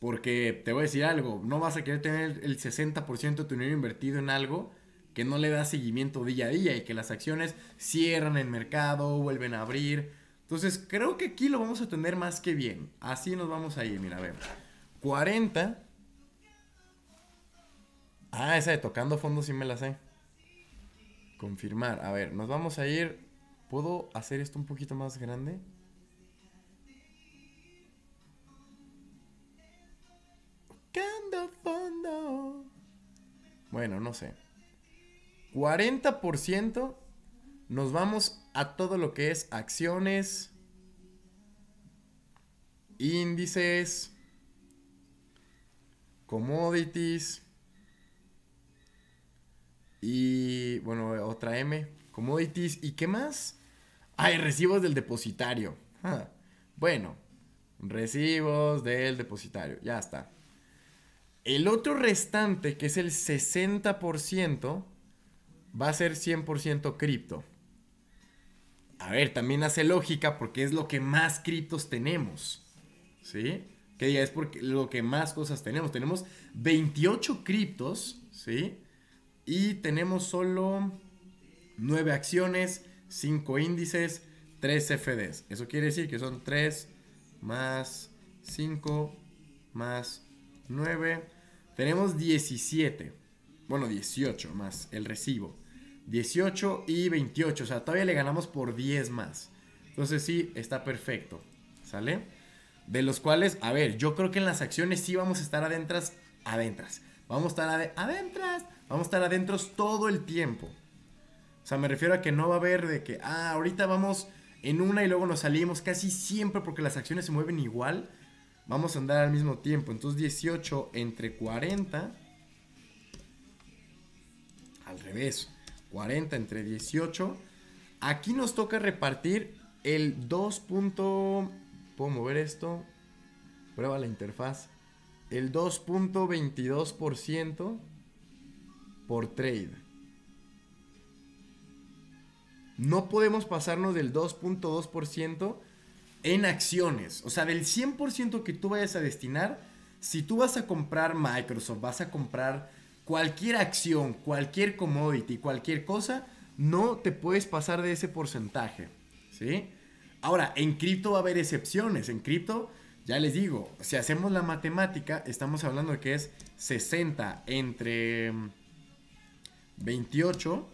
Porque te voy a decir algo, no vas a querer tener el sesenta por ciento de tu dinero invertido en algo que no le da seguimiento día a día y que las acciones cierran el mercado, vuelven a abrir. Entonces creo que aquí lo vamos a tener más que bien. Así nos vamos a ir, mira, a ver. cuarenta. Ah, esa de tocando fondo sí me la sé. Confirmar, a ver, nos vamos a ir. ¿Puedo hacer esto un poquito más grande? Tocando fondo. Bueno, no sé. cuarenta por ciento nos vamos a todo lo que es acciones, índices, commodities y, bueno, otra M, commodities y ¿qué más? Ay, recibos del depositario. Ah, bueno, recibos del depositario, ya está. El otro restante, que es el sesenta por ciento, va a ser cien por ciento cripto. A ver, también hace lógica porque es lo que más criptos tenemos, ¿sí? Que ya es porque lo que más cosas tenemos. Tenemos veintiocho criptos, ¿sí? Y tenemos solo nueve acciones, cinco índices, tres F Ds. Eso quiere decir que son tres más cinco más nueve. Tenemos diecisiete. Bueno, dieciocho más el recibo. dieciocho y veintiocho, o sea, todavía le ganamos por diez más. Entonces sí, está perfecto, ¿sale? De los cuales, a ver, yo creo que en las acciones sí vamos a estar adentras, adentras. Vamos a estar ade adentras, vamos a estar adentros todo el tiempo. O sea, me refiero a que no va a haber de que, ah, ahorita vamos en una y luego nos salimos casi siempre porque las acciones se mueven igual. Vamos a andar al mismo tiempo, entonces dieciocho entre cuarenta. Al revés. cuarenta entre dieciocho. Aquí nos toca repartir el dos. Punto... ¿Puedo mover esto? Prueba la interfaz. El dos punto veintidós por ciento por trade. No podemos pasarnos del dos punto dos por ciento en acciones. O sea, del cien por ciento que tú vayas a destinar, si tú vas a comprar Microsoft, vas a comprar cualquier acción, cualquier commodity, cualquier cosa, no te puedes pasar de ese porcentaje, ¿sí? Ahora, en cripto va a haber excepciones. En cripto, ya les digo, si hacemos la matemática, estamos hablando de que es sesenta entre veintiocho,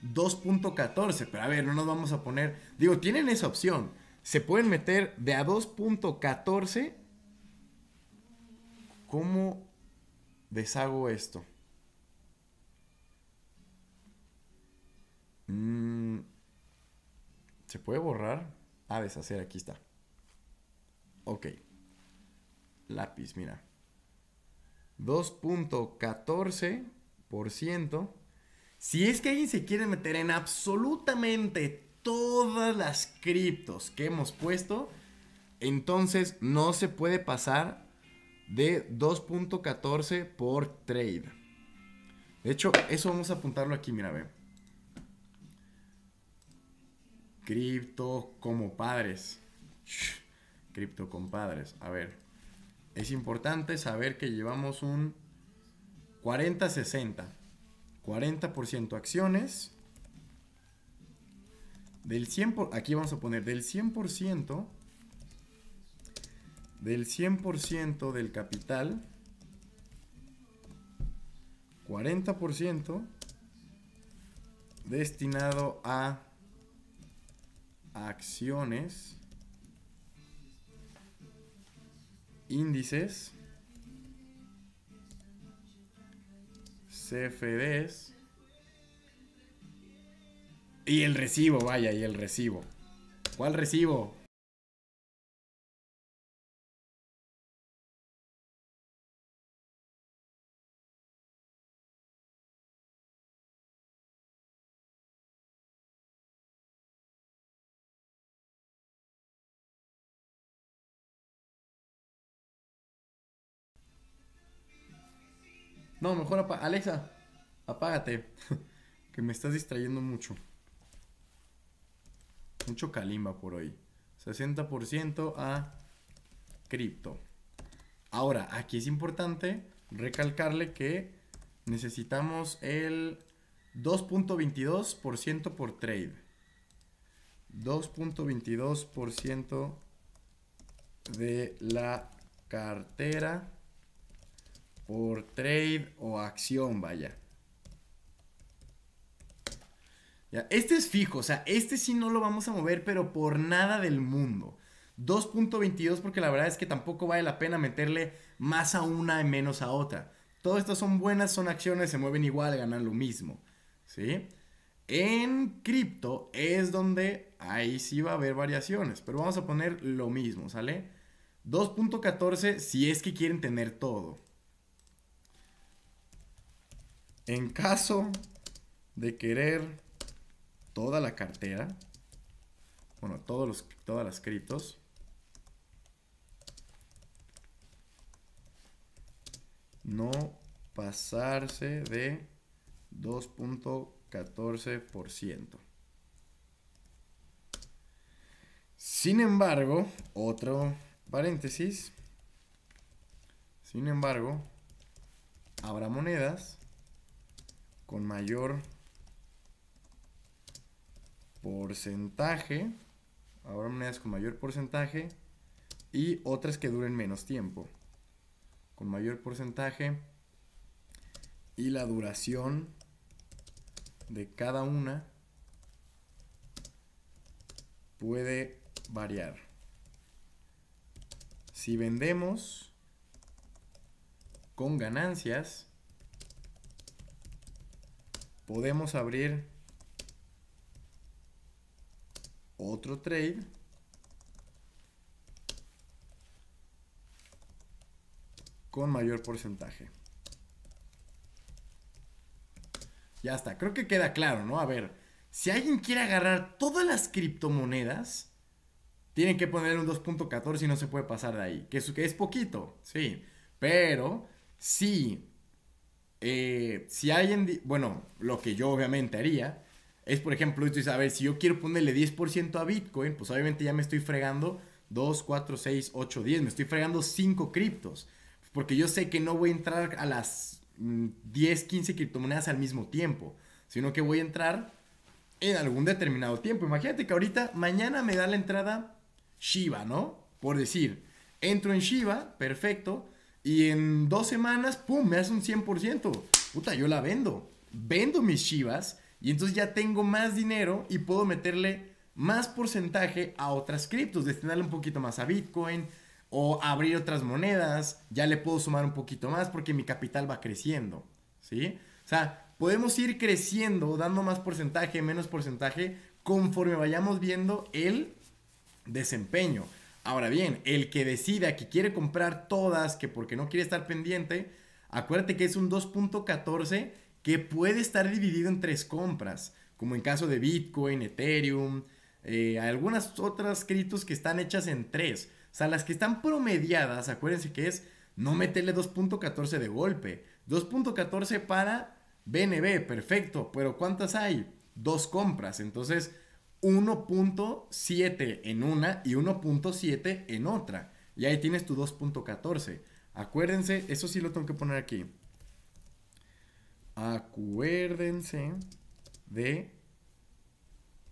dos punto catorce. Pero a ver, no nos vamos a poner... Digo, tienen esa opción. Se pueden meter de a dos punto catorce. ¿Cómo deshago esto? Mm, ¿se puede borrar? Ah, deshacer, aquí está. Ok. Lápiz, mira. dos punto catorce por ciento. Si es que alguien se quiere meter en absolutamente todas las criptos que hemos puesto, entonces no se puede pasar de dos punto catorce por trade. De hecho, eso vamos a apuntarlo aquí, mira, ve. Cripto como padres. Cripto compadres. A ver. Es importante saber que llevamos un cuarenta sesenta. cuarenta por ciento acciones. Del cien por ciento. Por, aquí vamos a poner del cien por ciento. Del cien por ciento del capital, cuarenta por ciento destinado a acciones, índices, C F Ds y el recibo, vaya, y el recibo. ¿Cuál recibo? No, mejor apa- Alexa, apágate, que me estás distrayendo mucho. Mucho calimba por hoy. sesenta por ciento a cripto. Ahora, aquí es importante recalcarle que necesitamos el dos punto veintidós por ciento por trade. dos punto veintidós por ciento de la cartera por trade o acción, vaya. Ya, este es fijo, o sea, este sí no lo vamos a mover, pero por nada del mundo. dos punto veintidós porque la verdad es que tampoco vale la pena meterle más a una y menos a otra. Todas estas son buenas, son acciones, se mueven igual, ganan lo mismo, ¿sí? En cripto es donde ahí sí va a haber variaciones, pero vamos a poner lo mismo, ¿sale? dos punto catorce si es que quieren tener todo. En caso de querer toda la cartera, bueno, todos los, todas las criptos. No pasarse de dos punto catorce por ciento. Sin embargo, otro paréntesis. Sin embargo, habrá monedas con mayor porcentaje. Habrá monedas con mayor porcentaje y otras que duren menos tiempo. Con mayor porcentaje y la duración de cada una puede variar. Si vendemos con ganancias, podemos abrir otro trade con mayor porcentaje. Ya está, creo que queda claro, ¿no? A ver, si alguien quiere agarrar todas las criptomonedas, tienen que poner un dos punto catorce y no se puede pasar de ahí. Que es, que es poquito, sí. Pero, sí, eh, si alguien... Bueno, lo que yo obviamente haría es, por ejemplo, esto es, a ver, si yo quiero ponerle diez por ciento a Bitcoin, pues obviamente ya me estoy fregando dos, cuatro, seis, ocho, diez. Me estoy fregando cinco criptos. Porque yo sé que no voy a entrar a las diez, quince criptomonedas al mismo tiempo, sino que voy a entrar en algún determinado tiempo. Imagínate que ahorita, mañana me da la entrada Shiba, ¿no? Por decir, entro en Shiba, perfecto, y en dos semanas, pum, me hace un cien por ciento. Puta, yo la vendo. Vendo mis Shibas y entonces ya tengo más dinero y puedo meterle más porcentaje a otras criptos, destinarle un poquito más a Bitcoin o abrir otras monedas, ya le puedo sumar un poquito más porque mi capital va creciendo, ¿sí? O sea, podemos ir creciendo, dando más porcentaje, menos porcentaje, conforme vayamos viendo el desempeño. Ahora bien, el que decida que quiere comprar todas, que porque no quiere estar pendiente, acuérdate que es un dos punto catorce que puede estar dividido en tres compras, como en caso de Bitcoin, Ethereum, eh, algunas otras criptos que están hechas en tres. O sea, las que están promediadas, acuérdense que es no meterle dos punto catorce de golpe. dos punto catorce para B N B, perfecto. Pero ¿cuántas hay? Dos compras. Entonces, uno punto siete en una y uno punto siete en otra. Y ahí tienes tu dos punto catorce. Acuérdense, eso sí lo tengo que poner aquí. Acuérdense de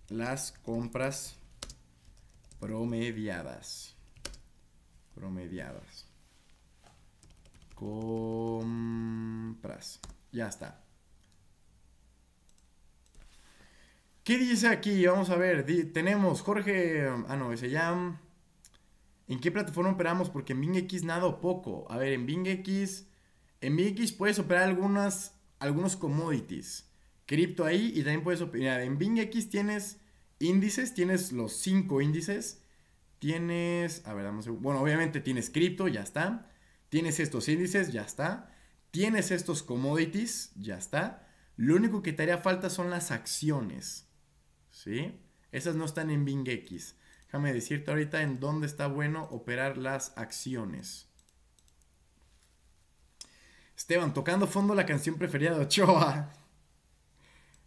las compras promediadas. Promediadas. Compras. Ya está. ¿Qué dice aquí? Vamos a ver. Di tenemos Jorge... Ah, no, ese ya... ¿En qué plataforma operamos? Porque en BingX nada o poco. A ver, en BingX... En BingX puedes operar algunas... Algunos commodities. Cripto ahí y también puedes operar... En BingX tienes índices. Tienes los cinco índices. Tienes, a ver, vamos a ver. Bueno, obviamente tienes cripto, ya está. Tienes estos índices, ya está. Tienes estos commodities, ya está. Lo único que te haría falta son las acciones, ¿sí? Esas no están en BingX. Déjame decirte ahorita en dónde está bueno operar las acciones. Esteban, tocando fondo la canción preferida de Ochoa.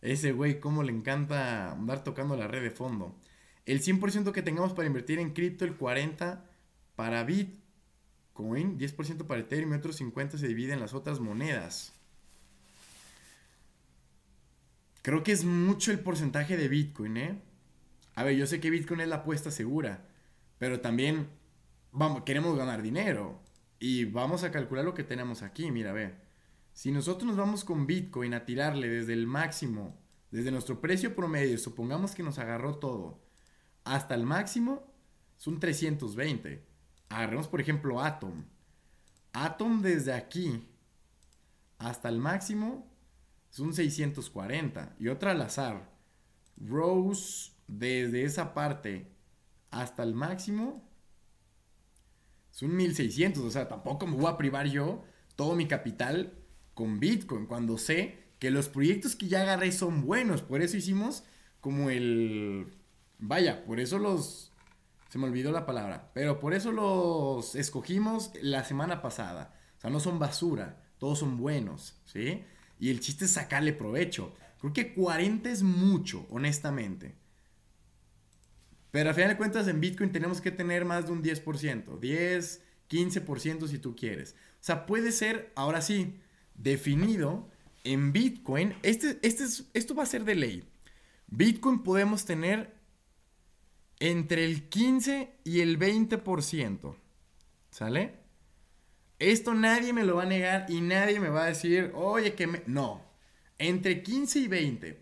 Ese güey, cómo le encanta andar tocando la red de fondo. El cien por ciento que tengamos para invertir en cripto, el cuarenta por ciento para, bit, Coin, diez por ciento para Ethereum y otros cincuenta por ciento se divide en las otras monedas. Creo que es mucho el porcentaje de Bitcoin, ¿eh? A ver, yo sé que Bitcoin es la apuesta segura, pero también vamos, queremos ganar dinero. Y vamos a calcular lo que tenemos aquí. Mira, a ver. Si nosotros nos vamos con Bitcoin a tirarle desde el máximo, desde nuestro precio promedio, supongamos que nos agarró todo, hasta el máximo, es un trescientos veinte. Agarremos, por ejemplo, Atom. Atom desde aquí hasta el máximo es un seiscientos cuarenta. Y otra al azar. Rose desde esa parte hasta el máximo es un mil seiscientos. O sea, tampoco me voy a privar yo todo mi capital con Bitcoin, cuando sé que los proyectos que ya agarré son buenos. Por eso hicimos como el... Vaya, por eso los... Se me olvidó la palabra. Pero por eso los escogimos la semana pasada. O sea, no son basura. Todos son buenos, ¿sí? Y el chiste es sacarle provecho. Creo que cuarenta es mucho, honestamente. Pero al final de cuentas en Bitcoin tenemos que tener más de un diez por ciento. diez, quince por ciento si tú quieres. O sea, puede ser, ahora sí, definido en Bitcoin. Este, este es, esto va a ser de ley. Bitcoin podemos tener entre el quince y el veinte por ciento. ¿Sale? Esto nadie me lo va a negar y nadie me va a decir, oye, que me... No. Entre quince y veinte.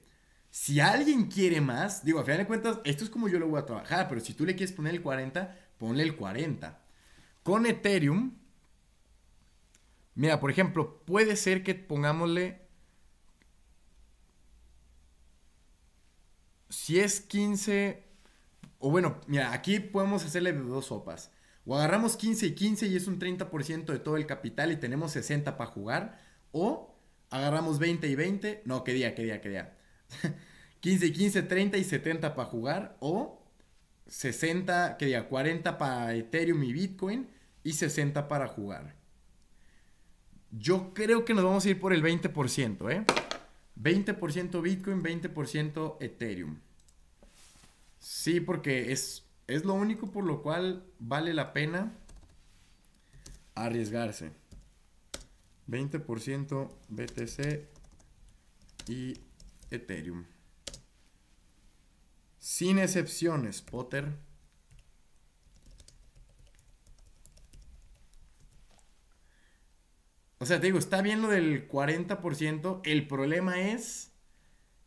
Si alguien quiere más, digo, a final de cuentas, esto es como yo lo voy a trabajar, pero si tú le quieres poner el cuarenta, ponle el cuarenta. Con Ethereum, mira, por ejemplo, puede ser que pongámosle, si es quince, o bueno, mira, aquí podemos hacerle de dos sopas. O agarramos quince y quince y es un treinta por ciento de todo el capital y tenemos sesenta para jugar. O agarramos veinte y veinte, no, qué día, qué día, qué día. quince y quince, treinta y setenta para jugar. O sesenta, qué día, cuarenta para Ethereum y Bitcoin y sesenta para jugar. Yo creo que nos vamos a ir por el veinte por ciento, ¿eh? veinte por ciento Bitcoin, veinte por ciento Ethereum. Sí, porque es, es lo único por lo cual vale la pena arriesgarse. veinte por ciento B T C y Ethereum. Sin excepciones, Potter. O sea, te digo, está bien lo del cuarenta por ciento. El problema es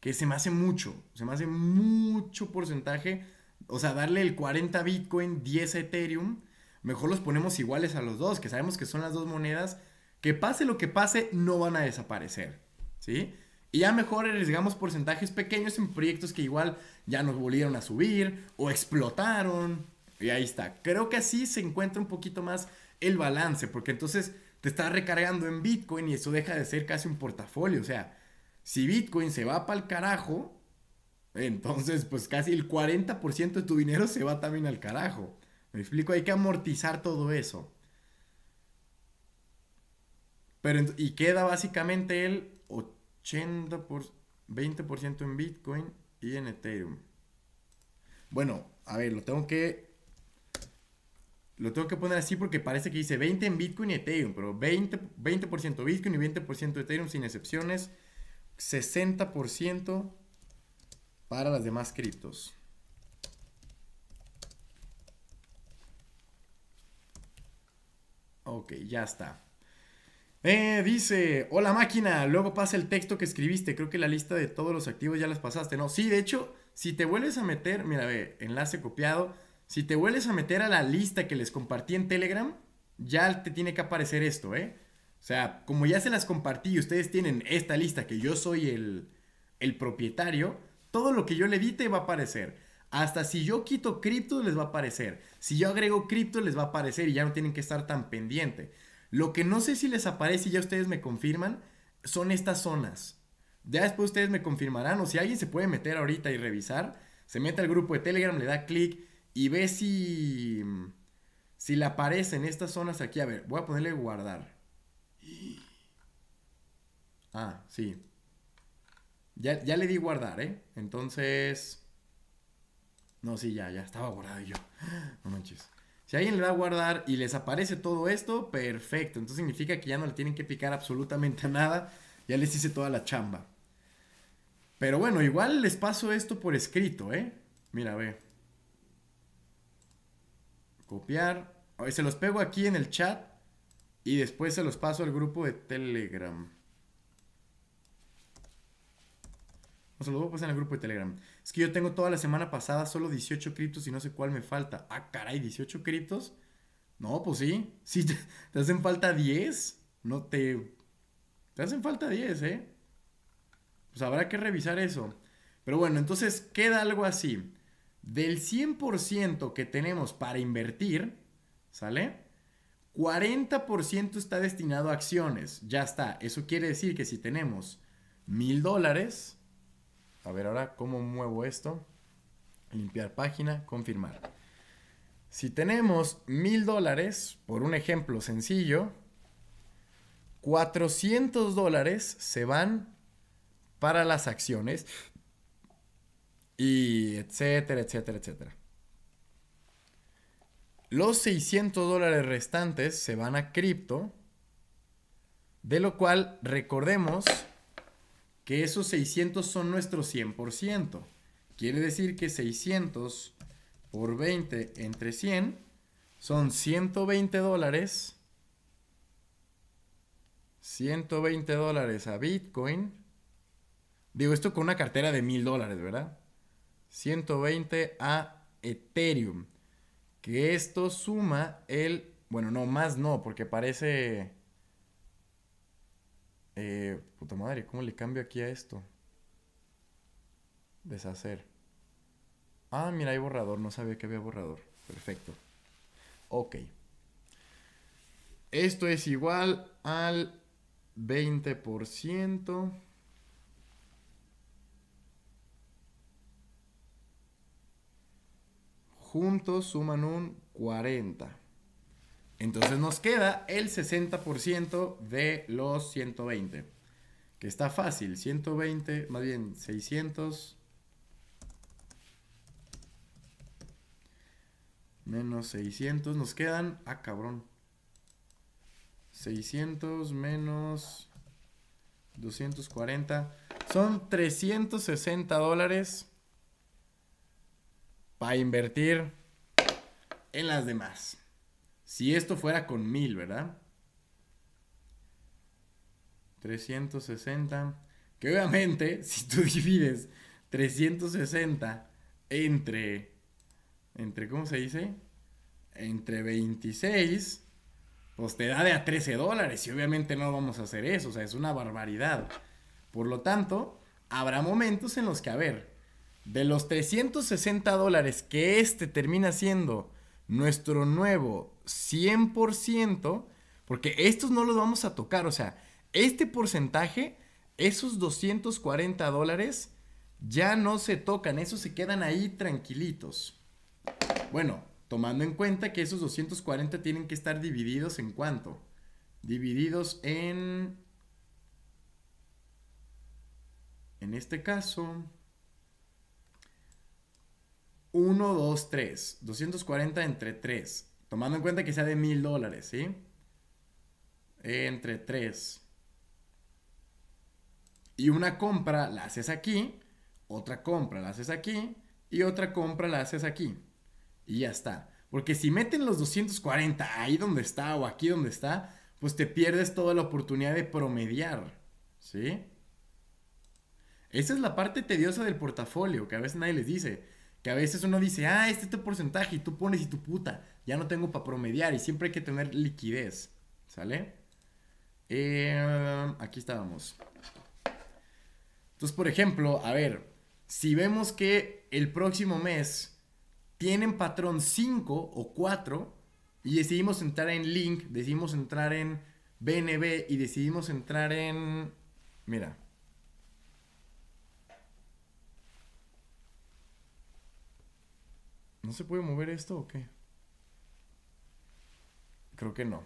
que se me hace mucho. Se me hace mucho porcentaje. O sea, darle el cuarenta Bitcoin, diez Ethereum. Mejor los ponemos iguales a los dos, que sabemos que son las dos monedas que pase lo que pase, no van a desaparecer, ¿sí? Y ya mejor arriesgamos porcentajes pequeños en proyectos que igual ya nos volvieron a subir o explotaron. Y ahí está. Creo que así se encuentra un poquito más el balance, porque entonces... te estás recargando en Bitcoin y eso deja de ser casi un portafolio. O sea, si Bitcoin se va para el carajo, entonces pues casi el cuarenta por ciento de tu dinero se va también al carajo. ¿Me explico? Hay que amortizar todo eso. Pero, y queda básicamente el ochenta por veinte por ciento en Bitcoin y en Ethereum. Bueno, a ver, lo tengo que... Lo tengo que poner así porque parece que dice veinte en Bitcoin y Ethereum, pero veinte por ciento Bitcoin y veinte por ciento Ethereum sin excepciones, sesenta por ciento para las demás criptos. Ok, ya está. Eh, dice, hola máquina, luego pasa el texto que escribiste, creo que la lista de todos los activos ya las pasaste, ¿no? Sí, de hecho, si te vuelves a meter, mira, ve, enlace copiado. Si te vuelves a meter a la lista que les compartí en Telegram, ya te tiene que aparecer esto, ¿eh? O sea, como ya se las compartí y ustedes tienen esta lista que yo soy el, el propietario, todo lo que yo le edite va a aparecer. Hasta si yo quito cripto les va a aparecer. Si yo agrego cripto les va a aparecer y ya no tienen que estar tan pendiente. Lo que no sé si les aparece y ya ustedes me confirman son estas zonas. Ya después ustedes me confirmarán, o si alguien se puede meter ahorita y revisar, se mete al grupo de Telegram, le da clic y ve si, si le aparecen estas zonas aquí. A ver, voy a ponerle guardar. Ah, sí. Ya, ya le di guardar, ¿eh? Entonces... No, sí, ya, ya. Estaba guardado yo. No manches. Si alguien le da a guardar y les aparece todo esto, perfecto. Entonces significa que ya no le tienen que picar absolutamente nada. Ya les hice toda la chamba. Pero bueno, igual les paso esto por escrito, ¿eh? Mira, ve. Copiar. Ver, se los pego aquí en el chat y después se los paso al grupo de Telegram. O se los voy a pasar en el grupo de Telegram. Es que yo tengo toda la semana pasada solo dieciocho criptos y no sé cuál me falta. Ah, caray, ¿dieciocho criptos? No, pues sí. Sí, te, te hacen falta diez. No te... Te hacen falta diez, ¿eh? Pues habrá que revisar eso. Pero bueno, entonces queda algo así. Del cien por ciento que tenemos para invertir, ¿sale? cuarenta por ciento está destinado a acciones. Ya está. Eso quiere decir que si tenemos mil dólares... A ver ahora, ¿cómo muevo esto? Limpiar página, confirmar. Si tenemos mil dólares, por un ejemplo sencillo, cuatrocientos dólares se van para las acciones y etcétera, etcétera, etcétera. Los seiscientos dólares restantes se van a cripto, de lo cual recordemos... que esos seiscientos son nuestro cien por ciento. Quiere decir que seiscientos por veinte entre cien son ciento veinte dólares. ciento veinte dólares a Bitcoin. Digo, esto con una cartera de mil dólares, ¿verdad? ciento veinte a Ethereum. Que esto suma el... Bueno, no, más no, porque parece... Eh, puta madre, ¿cómo le cambio aquí a esto? Deshacer. Ah, mira, hay borrador. No sabía que había borrador. Perfecto. Ok. Esto es igual al veinte por ciento. Juntos suman un cuarenta por ciento. Entonces nos queda el sesenta por ciento de los ciento veinte. Que está fácil. ciento veinte, más bien seiscientos. Menos seiscientos. Nos quedan... Ah, cabrón. seiscientos menos doscientos cuarenta. Son trescientos sesenta dólares para invertir en las demás. Si esto fuera con mil, ¿verdad? trescientos sesenta. Que obviamente, si tú divides trescientos sesenta entre... ¿Entre cómo se dice? Entre veintiséis, pues te da de a trece dólares. Y obviamente no vamos a hacer eso. O sea, es una barbaridad. Por lo tanto, habrá momentos en los que, a ver, de los trescientos sesenta dólares que este termina siendo nuestro nuevo... cien por ciento, porque estos no los vamos a tocar, o sea, este porcentaje, esos doscientos cuarenta dólares ya no se tocan, esos se quedan ahí tranquilitos. Bueno, tomando en cuenta que esos doscientos cuarenta tienen que estar divididos en ¿cuánto? Divididos en... En este caso... uno, dos, tres. doscientos cuarenta entre tres. Tomando en cuenta que sea de mil dólares, ¿sí? Entre tres. Y una compra la haces aquí, otra compra la haces aquí, y otra compra la haces aquí. Y ya está. Porque si meten los doscientos cuarenta ahí donde está o aquí donde está, pues te pierdes toda la oportunidad de promediar, ¿sí? Esa es la parte tediosa del portafolio, que a veces nadie les dice. Que a veces uno dice, ah, este es tu porcentaje, y tú pones y tu puta, ya no tengo para promediar, y siempre hay que tener liquidez, ¿sale? Eh, aquí estábamos. Entonces, por ejemplo, a ver, si vemos que el próximo mes tienen patrón cinco o cuatro, y decidimos entrar en Link, decidimos entrar en B N B, y decidimos entrar en... Mira... ¿No se puede mover esto o qué? Creo que no.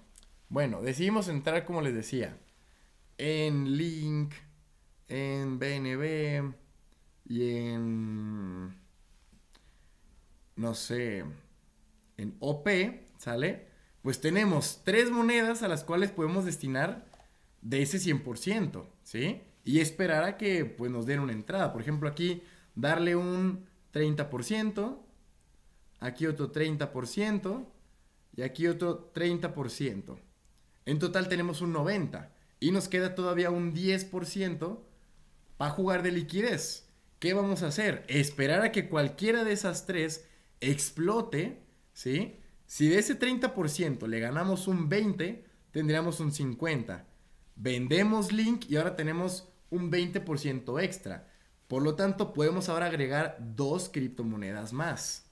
Bueno, decidimos entrar, como les decía, en Link, en B N B y en... No sé, en O P. ¿sale? Pues tenemos tres monedas a las cuales podemos destinar de ese cien por ciento, ¿sí? Y esperar a que pues, nos den una entrada. Por ejemplo, aquí darle un treinta por ciento, aquí otro treinta por ciento y aquí otro treinta por ciento. En total tenemos un noventa por ciento y nos queda todavía un diez por ciento para jugar de liquidez. ¿Qué vamos a hacer? Esperar a que cualquiera de esas tres explote, ¿sí? Si de ese treinta por ciento le ganamos un veinte por ciento, tendríamos un cincuenta por ciento. Vendemos Link y ahora tenemos un veinte por ciento extra. Por lo tanto, podemos ahora agregar dos criptomonedas más.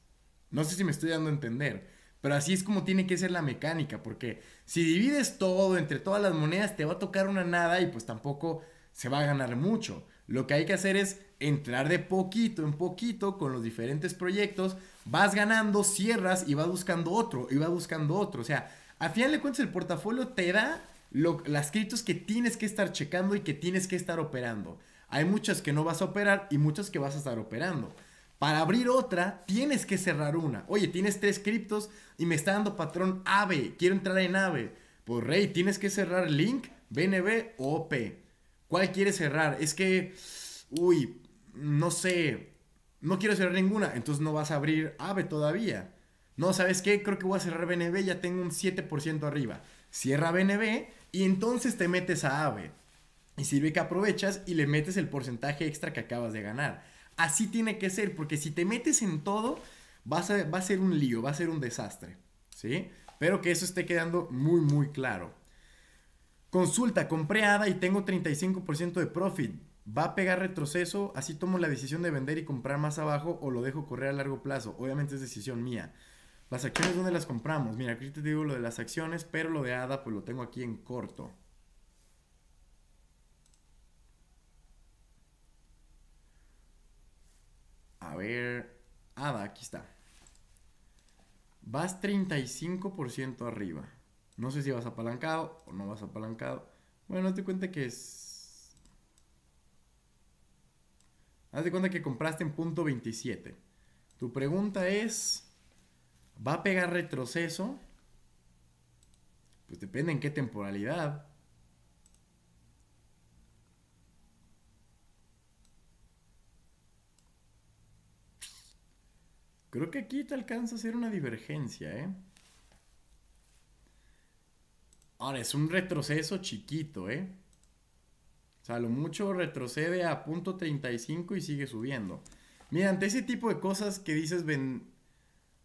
No sé si me estoy dando a entender, pero así es como tiene que ser la mecánica, porque si divides todo entre todas las monedas, te va a tocar una nada y pues tampoco se va a ganar mucho. Lo que hay que hacer es entrar de poquito en poquito con los diferentes proyectos, vas ganando, cierras y vas buscando otro, y vas buscando otro. O sea, al final de cuentas el portafolio te da lo, las criptos que tienes que estar checando y que tienes que estar operando. Hay muchas que no vas a operar y muchas que vas a estar operando. Para abrir otra, tienes que cerrar una. Oye, tienes tres criptos y me está dando patrón A V E. Quiero entrar en A V E. Pues, rey, tienes que cerrar Link, B N B o O P. ¿Cuál quieres cerrar? Es que, uy, no sé. No quiero cerrar ninguna. Entonces, no vas a abrir A V E todavía. No, ¿sabes qué? Creo que voy a cerrar B N B. Ya tengo un siete por ciento arriba. Cierra B N B y entonces te metes a A V E. Y sirve que aprovechas y le metes el porcentaje extra que acabas de ganar. Así tiene que ser, porque si te metes en todo, vas a, va a ser un lío, va a ser un desastre, ¿sí? Pero que eso esté quedando muy, muy claro. Consulta, compré A D A y tengo treinta y cinco por ciento de profit. ¿Va a pegar retroceso? Así tomo la decisión de vender y comprar más abajo o lo dejo correr a largo plazo. Obviamente es decisión mía. ¿Las acciones dónde las compramos? Mira, aquí te digo lo de las acciones, pero lo de A D A pues lo tengo aquí en corto. A ver, A D A, aquí está. Vas treinta y cinco por ciento arriba. No sé si vas apalancado o no vas apalancado. Bueno, hazte cuenta que es... Hazte cuenta que compraste en punto veintisiete. Tu pregunta es... ¿Va a pegar retroceso? Pues depende en qué temporalidad. Creo que aquí te alcanza a hacer una divergencia, ¿eh? Ahora, es un retroceso chiquito, ¿eh? O sea, lo mucho retrocede a punto treinta y cinco y sigue subiendo. Mira, ante ese tipo de cosas que dices, ven...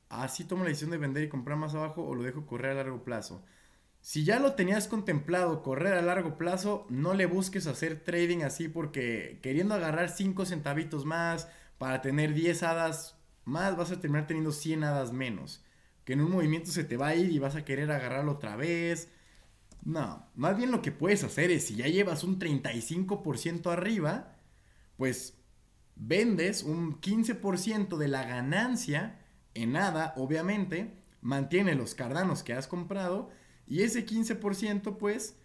así tomo la decisión de vender y comprar más abajo o lo dejo correr a largo plazo. Si ya lo tenías contemplado correr a largo plazo, no le busques hacer trading así porque queriendo agarrar cinco centavitos más para tener diez hadas... más vas a terminar teniendo cien hadas menos, que en un movimiento se te va a ir y vas a querer agarrarlo otra vez. No, más bien lo que puedes hacer es, si ya llevas un treinta y cinco por ciento arriba, pues vendes un quince por ciento de la ganancia en nada, obviamente, mantiene los cardanos que has comprado y ese quince por ciento pues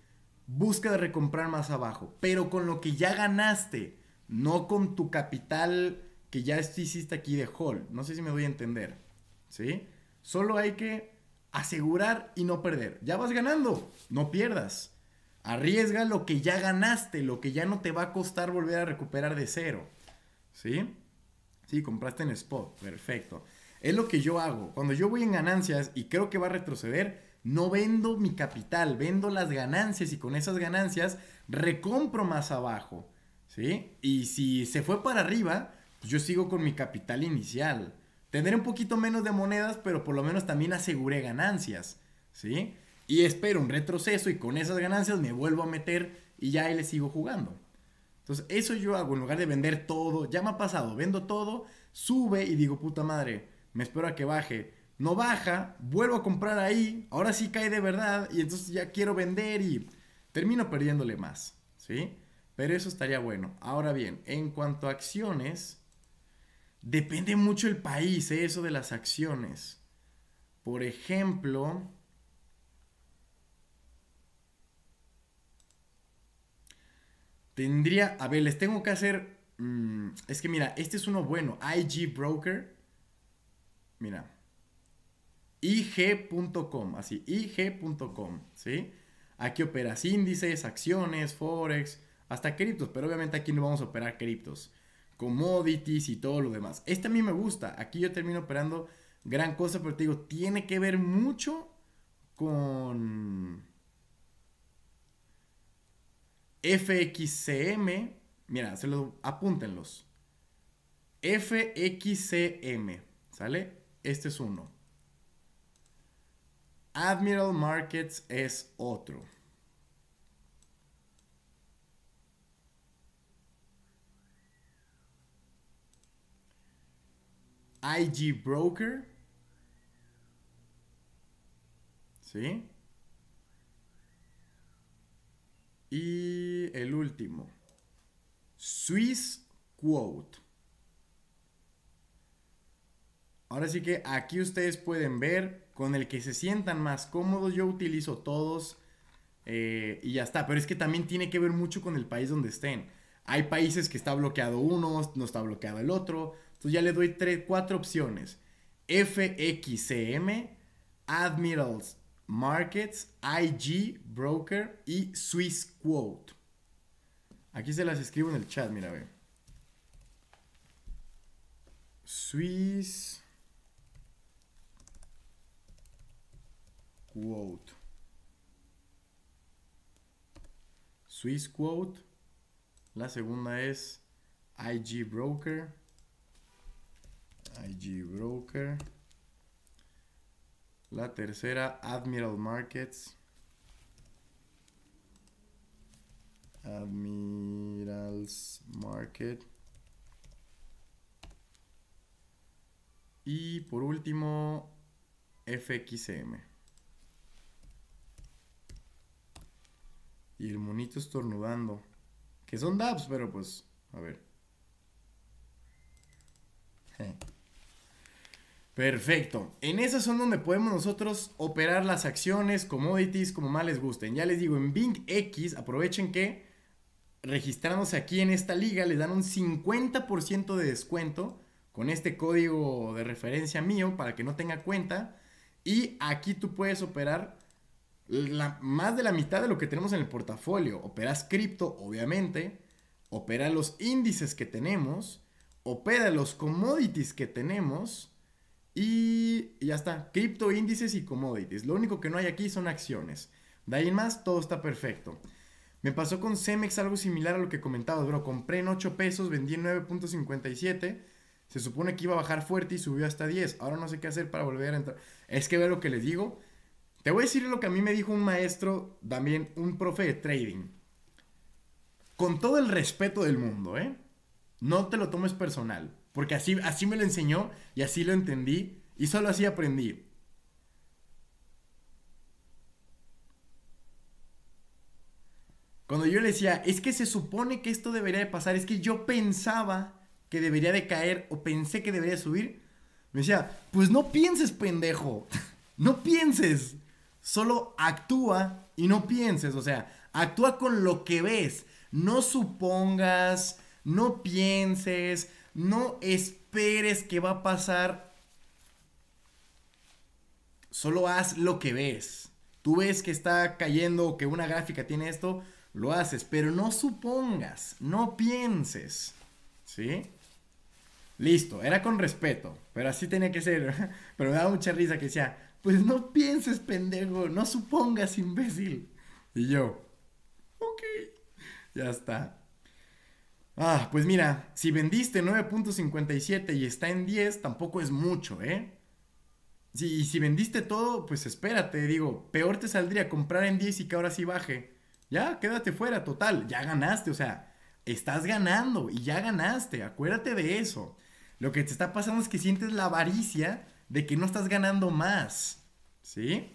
busca de recomprar más abajo, pero con lo que ya ganaste, no con tu capital... que ya hiciste aquí de haul. No sé si me voy a entender, ¿sí? Solo hay que asegurar y no perder. Ya vas ganando, no pierdas. Arriesga lo que ya ganaste, lo que ya no te va a costar volver a recuperar de cero, ¿sí? Sí, compraste en spot, perfecto. Es lo que yo hago. Cuando yo voy en ganancias y creo que va a retroceder, no vendo mi capital, vendo las ganancias y con esas ganancias recompro más abajo, ¿sí? Y si se fue para arriba... yo sigo con mi capital inicial. Tendré un poquito menos de monedas, pero por lo menos también aseguré ganancias, ¿sí? Y espero un retroceso y con esas ganancias me vuelvo a meter y ya ahí le sigo jugando. Entonces, eso yo hago en lugar de vender todo. Ya me ha pasado, vendo todo, sube y digo, puta madre, me espero a que baje. No baja, vuelvo a comprar ahí, ahora sí cae de verdad y entonces ya quiero vender y termino perdiéndole más, ¿sí? Pero eso estaría bueno. Ahora bien, en cuanto a acciones... depende mucho el país, ¿eh? Eso de las acciones. Por ejemplo, tendría, a ver, les tengo que hacer, mmm, es que mira, este es uno bueno, I G Broker, mira, I G punto com, así, I G punto com, ¿sí? Aquí operas índices, acciones, forex, hasta criptos, pero obviamente aquí no vamos a operar criptos, commodities y todo lo demás. Este a mí me gusta, aquí yo termino operando gran cosa, pero te digo, tiene que ver mucho con F X C M, mira, se los, apúntenlos, F X C M, ¿sale? Este es uno. Admiral Markets es otro. I G Broker. ¿Sí? Y el último. Swissquote. Ahora sí que aquí ustedes pueden ver con el que se sientan más cómodos. Yo utilizo todos eh, y ya está. Pero es que también tiene que ver mucho con el país donde estén. Hay países que está bloqueado uno, no está bloqueado el otro. Entonces ya le doy tres, cuatro opciones. F X C M, Admiral Markets, I G Broker y Swissquote. Aquí se las escribo en el chat, mira, ve. Swiss... Quote. Swissquote. La segunda es I G Broker. I G Broker. La tercera, Admiral Markets. Admiral's Market. Y por último, F X M. Y el monito estornudando. Que son dApps, pero pues, a ver. Perfecto. En esas son donde podemos nosotros operar las acciones, commodities, como más les gusten. Ya les digo, en BingX, aprovechen que registrándose aquí en esta liga les dan un cincuenta por ciento de descuento con este código de referencia mío para que no tenga cuenta. Y aquí tú puedes operar la, más de la mitad de lo que tenemos en el portafolio. Operas cripto, obviamente. Opera los índices que tenemos. Opera los commodities que tenemos. Y ya está, cripto, índices y commodities. Lo único que no hay aquí son acciones. De ahí en más, todo está perfecto. Me pasó con Cemex algo similar a lo que comentabas, bro. Compré en ocho pesos, vendí en nueve punto cincuenta y siete. Se supone que iba a bajar fuerte y subió hasta diez. Ahora no sé qué hacer para volver a entrar. Es que ve lo que les digo. Te voy a decir lo que a mí me dijo un maestro, también un profe de trading. Con todo el respeto del mundo, ¿eh? No te lo tomes personal. Porque así, así me lo enseñó y así lo entendí y solo así aprendí. Cuando yo le decía, es que se supone que esto debería de pasar, es que yo pensaba que debería de caer o pensé que debería de subir, me decía, pues no pienses, pendejo, no pienses, solo actúa y no pienses, o sea, actúa con lo que ves, no supongas, no pienses, no esperes que va a pasar, solo haz lo que ves. Tú ves que está cayendo o que una gráfica tiene esto, lo haces, pero no supongas, no pienses, ¿sí? Listo, era con respeto, pero así tenía que ser. Pero me daba mucha risa que decía, pues no pienses, pendejo, no supongas, imbécil. Y yo, ok, ya está. Ah, pues mira, si vendiste nueve punto cincuenta y siete y está en diez, tampoco es mucho, ¿eh? Si, y si vendiste todo, pues espérate, digo, peor te saldría comprar en diez y que ahora sí baje. Ya, quédate fuera, total, ya ganaste, o sea, estás ganando y ya ganaste, acuérdate de eso. Lo que te está pasando es que sientes la avaricia de que no estás ganando más, ¿sí?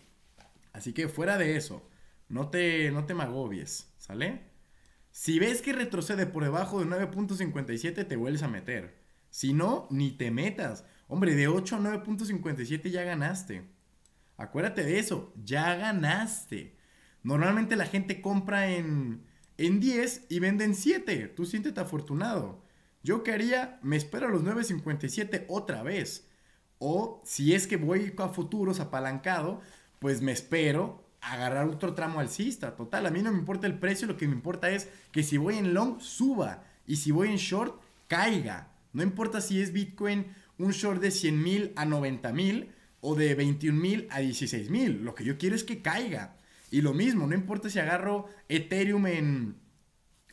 Así que fuera de eso, no te, no te magobies, ¿sale? Si ves que retrocede por debajo de nueve punto cincuenta y siete, te vuelves a meter. Si no, ni te metas. Hombre, de ocho a nueve punto cincuenta y siete ya ganaste. Acuérdate de eso, ya ganaste. Normalmente la gente compra en, en diez y vende en siete. Tú siéntete afortunado. Yo qué haría, me espero a los nueve punto cincuenta y siete otra vez. O si es que voy a futuros apalancado, pues me espero a agarrar otro tramo alcista. Total, a mí no me importa el precio, lo que me importa es que si voy en long, suba. Y si voy en short, caiga. No importa si es Bitcoin un short de cien mil a noventa mil o de veintiún mil a dieciséis mil. Lo que yo quiero es que caiga. Y lo mismo, no importa si agarro Ethereum en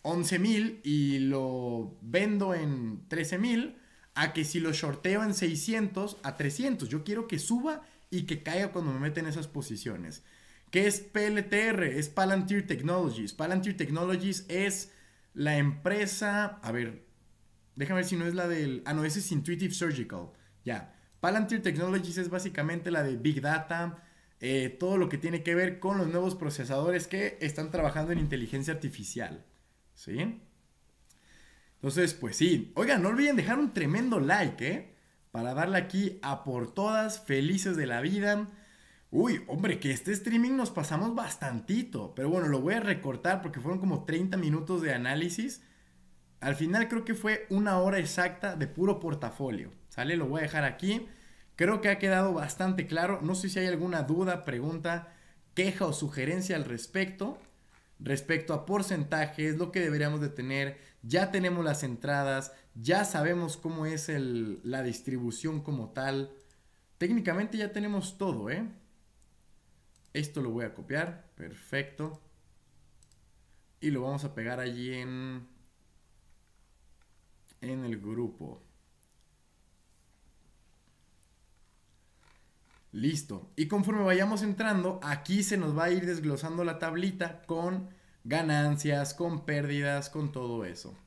once mil y lo vendo en trece mil, a que si lo shorteo en seiscientos a trescientos. Yo quiero que suba y que caiga cuando me meten esas posiciones. ¿Qué es P L T R? Es Palantir Technologies. Palantir Technologies es la empresa... A ver, déjame ver si no es la del... Ah, no, ese es Intuitive Surgical. Ya. Yeah. Palantir Technologies es básicamente la de Big Data... Eh, todo lo que tiene que ver con los nuevos procesadores que están trabajando en inteligencia artificial, ¿sí? Entonces, pues sí. Oigan, no olviden dejar un tremendo like, ¿eh? Para darle aquí a por todas, felices de la vida. Uy, hombre, que este streaming nos pasamos bastantito. Pero bueno, lo voy a recortar porque fueron como treinta minutos de análisis. Al final creo que fue una hora exacta de puro portafolio, ¿sale? Lo voy a dejar aquí. Creo que ha quedado bastante claro. No sé si hay alguna duda, pregunta, queja o sugerencia al respecto. Respecto a porcentajes, lo que deberíamos de tener. Ya tenemos las entradas. Ya sabemos cómo es el, la distribución como tal. Técnicamente ya tenemos todo, ¿eh? Esto lo voy a copiar. Perfecto. Y lo vamos a pegar allí en, en el grupo. Listo. Y conforme vayamos entrando, aquí se nos va a ir desglosando la tablita con ganancias, con pérdidas, con todo eso,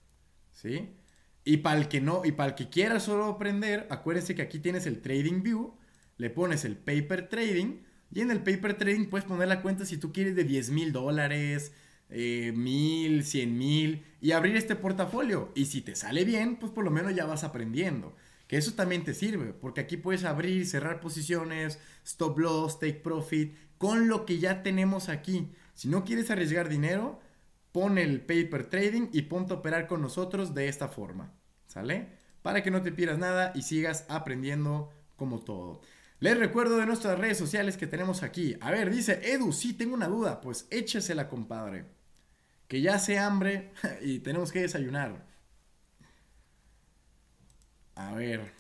¿sí? Y para el que no, y para el que quiera solo aprender, acuérdense que aquí tienes el TradingView, le pones el Paper Trading y en el Paper Trading puedes poner la cuenta si tú quieres de diez mil dólares, eh, mil, cien mil y abrir este portafolio. Y si te sale bien, pues por lo menos ya vas aprendiendo. Que eso también te sirve, porque aquí puedes abrir y cerrar posiciones, stop loss, take profit, con lo que ya tenemos aquí. Si no quieres arriesgar dinero, pon el paper trading y ponte a operar con nosotros de esta forma, ¿sale? Para que no te pierdas nada y sigas aprendiendo como todo. Les recuerdo de nuestras redes sociales que tenemos aquí. A ver, dice, Edu, sí, tengo una duda, pues échesela, compadre. Que ya hace hambre y tenemos que desayunar. A ver.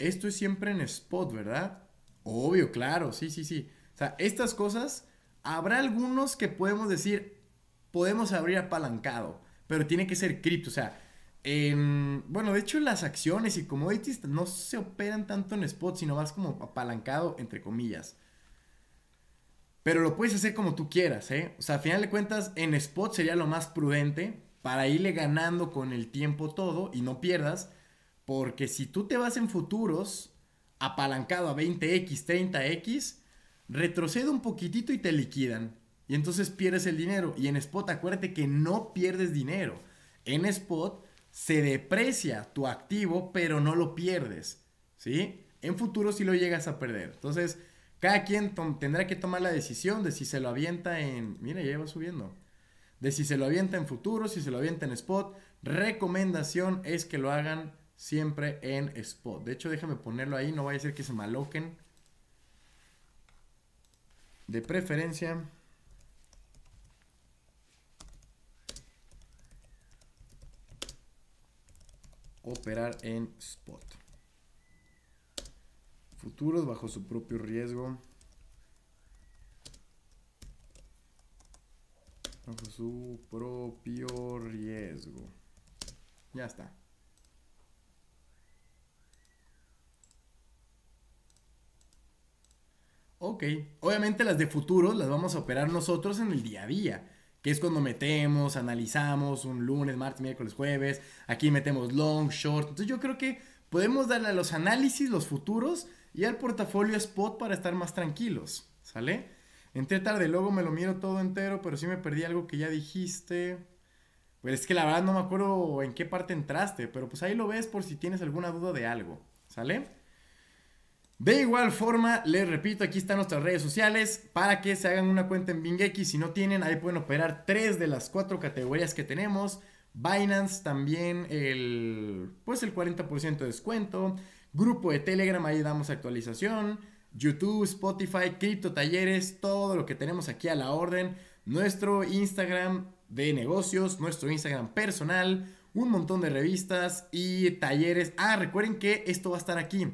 Esto es siempre en spot, ¿verdad? Obvio, claro, sí, sí, sí. O sea, estas cosas, habrá algunos que podemos decir, podemos abrir apalancado, pero tiene que ser cripto. O sea, en, bueno, de hecho las acciones y commodities no se operan tanto en spot, sino más como apalancado, entre comillas. Pero lo puedes hacer como tú quieras, ¿eh? O sea, al final de cuentas, en spot sería lo más prudente para irle ganando con el tiempo todo y no pierdas. Porque si tú te vas en futuros, apalancado a veinte equis, treinta equis, retrocede un poquitito y te liquidan. Y entonces pierdes el dinero. Y en spot, acuérdate que no pierdes dinero. En spot se deprecia tu activo, pero no lo pierdes, ¿sí? En futuros sí lo llegas a perder. Entonces... cada quien tendrá que tomar la decisión de si se lo avienta en... Mira, ya va subiendo. De si se lo avienta en futuro, si se lo avienta en spot. Recomendación es que lo hagan siempre en spot. De hecho, déjame ponerlo ahí. No vaya a ser que se me aloquen. De preferencia... operar en spot. Futuros bajo su propio riesgo. Bajo su propio riesgo. Ya está. Ok. Obviamente las de futuros las vamos a operar nosotros en el día a día. Que es cuando metemos, analizamos un lunes, martes, miércoles, jueves. Aquí metemos long, short. Entonces yo creo que podemos darle a los análisis, los futuros... y al portafolio spot para estar más tranquilos, ¿sale? Entré tarde, luego me lo miro todo entero, pero sí me perdí algo que ya dijiste. Pues es que la verdad no me acuerdo en qué parte entraste, pero pues ahí lo ves por si tienes alguna duda de algo, ¿sale? De igual forma, les repito, aquí están nuestras redes sociales para que se hagan una cuenta en BingX. Si no tienen, ahí pueden operar tres de las cuatro categorías que tenemos. Binance también el, pues el cuarenta por ciento de descuento. Grupo de Telegram, ahí damos actualización. YouTube, Spotify, Cripto Talleres, todo lo que tenemos aquí a la orden. Nuestro Instagram de negocios, nuestro Instagram personal, un montón de revistas y talleres. Ah, recuerden que esto va a estar aquí.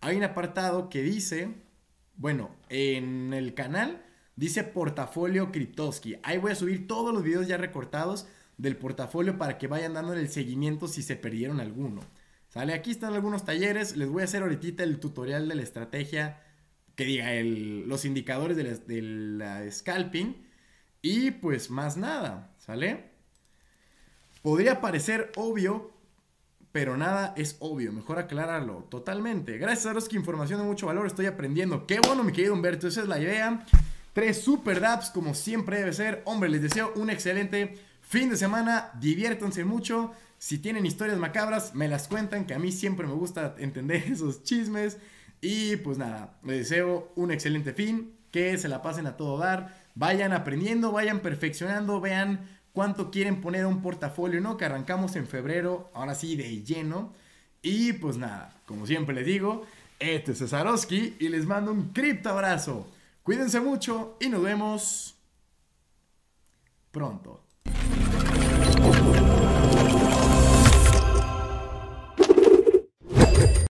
Hay un apartado que dice, bueno, en el canal dice portafolio Criptozky. Ahí voy a subir todos los videos ya recortados del portafolio para que vayan dándole el seguimiento si se perdieron alguno. Sale, aquí están algunos talleres. Les voy a hacer ahorita el tutorial de la estrategia, que diga el, los indicadores del, del uh, scalping. Y pues más nada, ¿sale? Podría parecer obvio, pero nada es obvio. Mejor aclararlo totalmente. Gracias a Rosky, información de mucho valor. Estoy aprendiendo. Qué bueno, mi querido Humberto. Esa es la idea. Tres super daps, como siempre debe ser. Hombre, les deseo un excelente fin de semana. Diviértanse mucho. Si tienen historias macabras, me las cuentan, que a mí siempre me gusta entender esos chismes. Y pues nada, les deseo un excelente fin, que se la pasen a todo dar, vayan aprendiendo, vayan perfeccionando, vean cuánto quieren poner a un portafolio, ¿no? Que arrancamos en febrero, ahora sí de lleno. Y pues nada, como siempre les digo, este es Cesarovsky y les mando un cripto abrazo. Cuídense mucho y nos vemos pronto.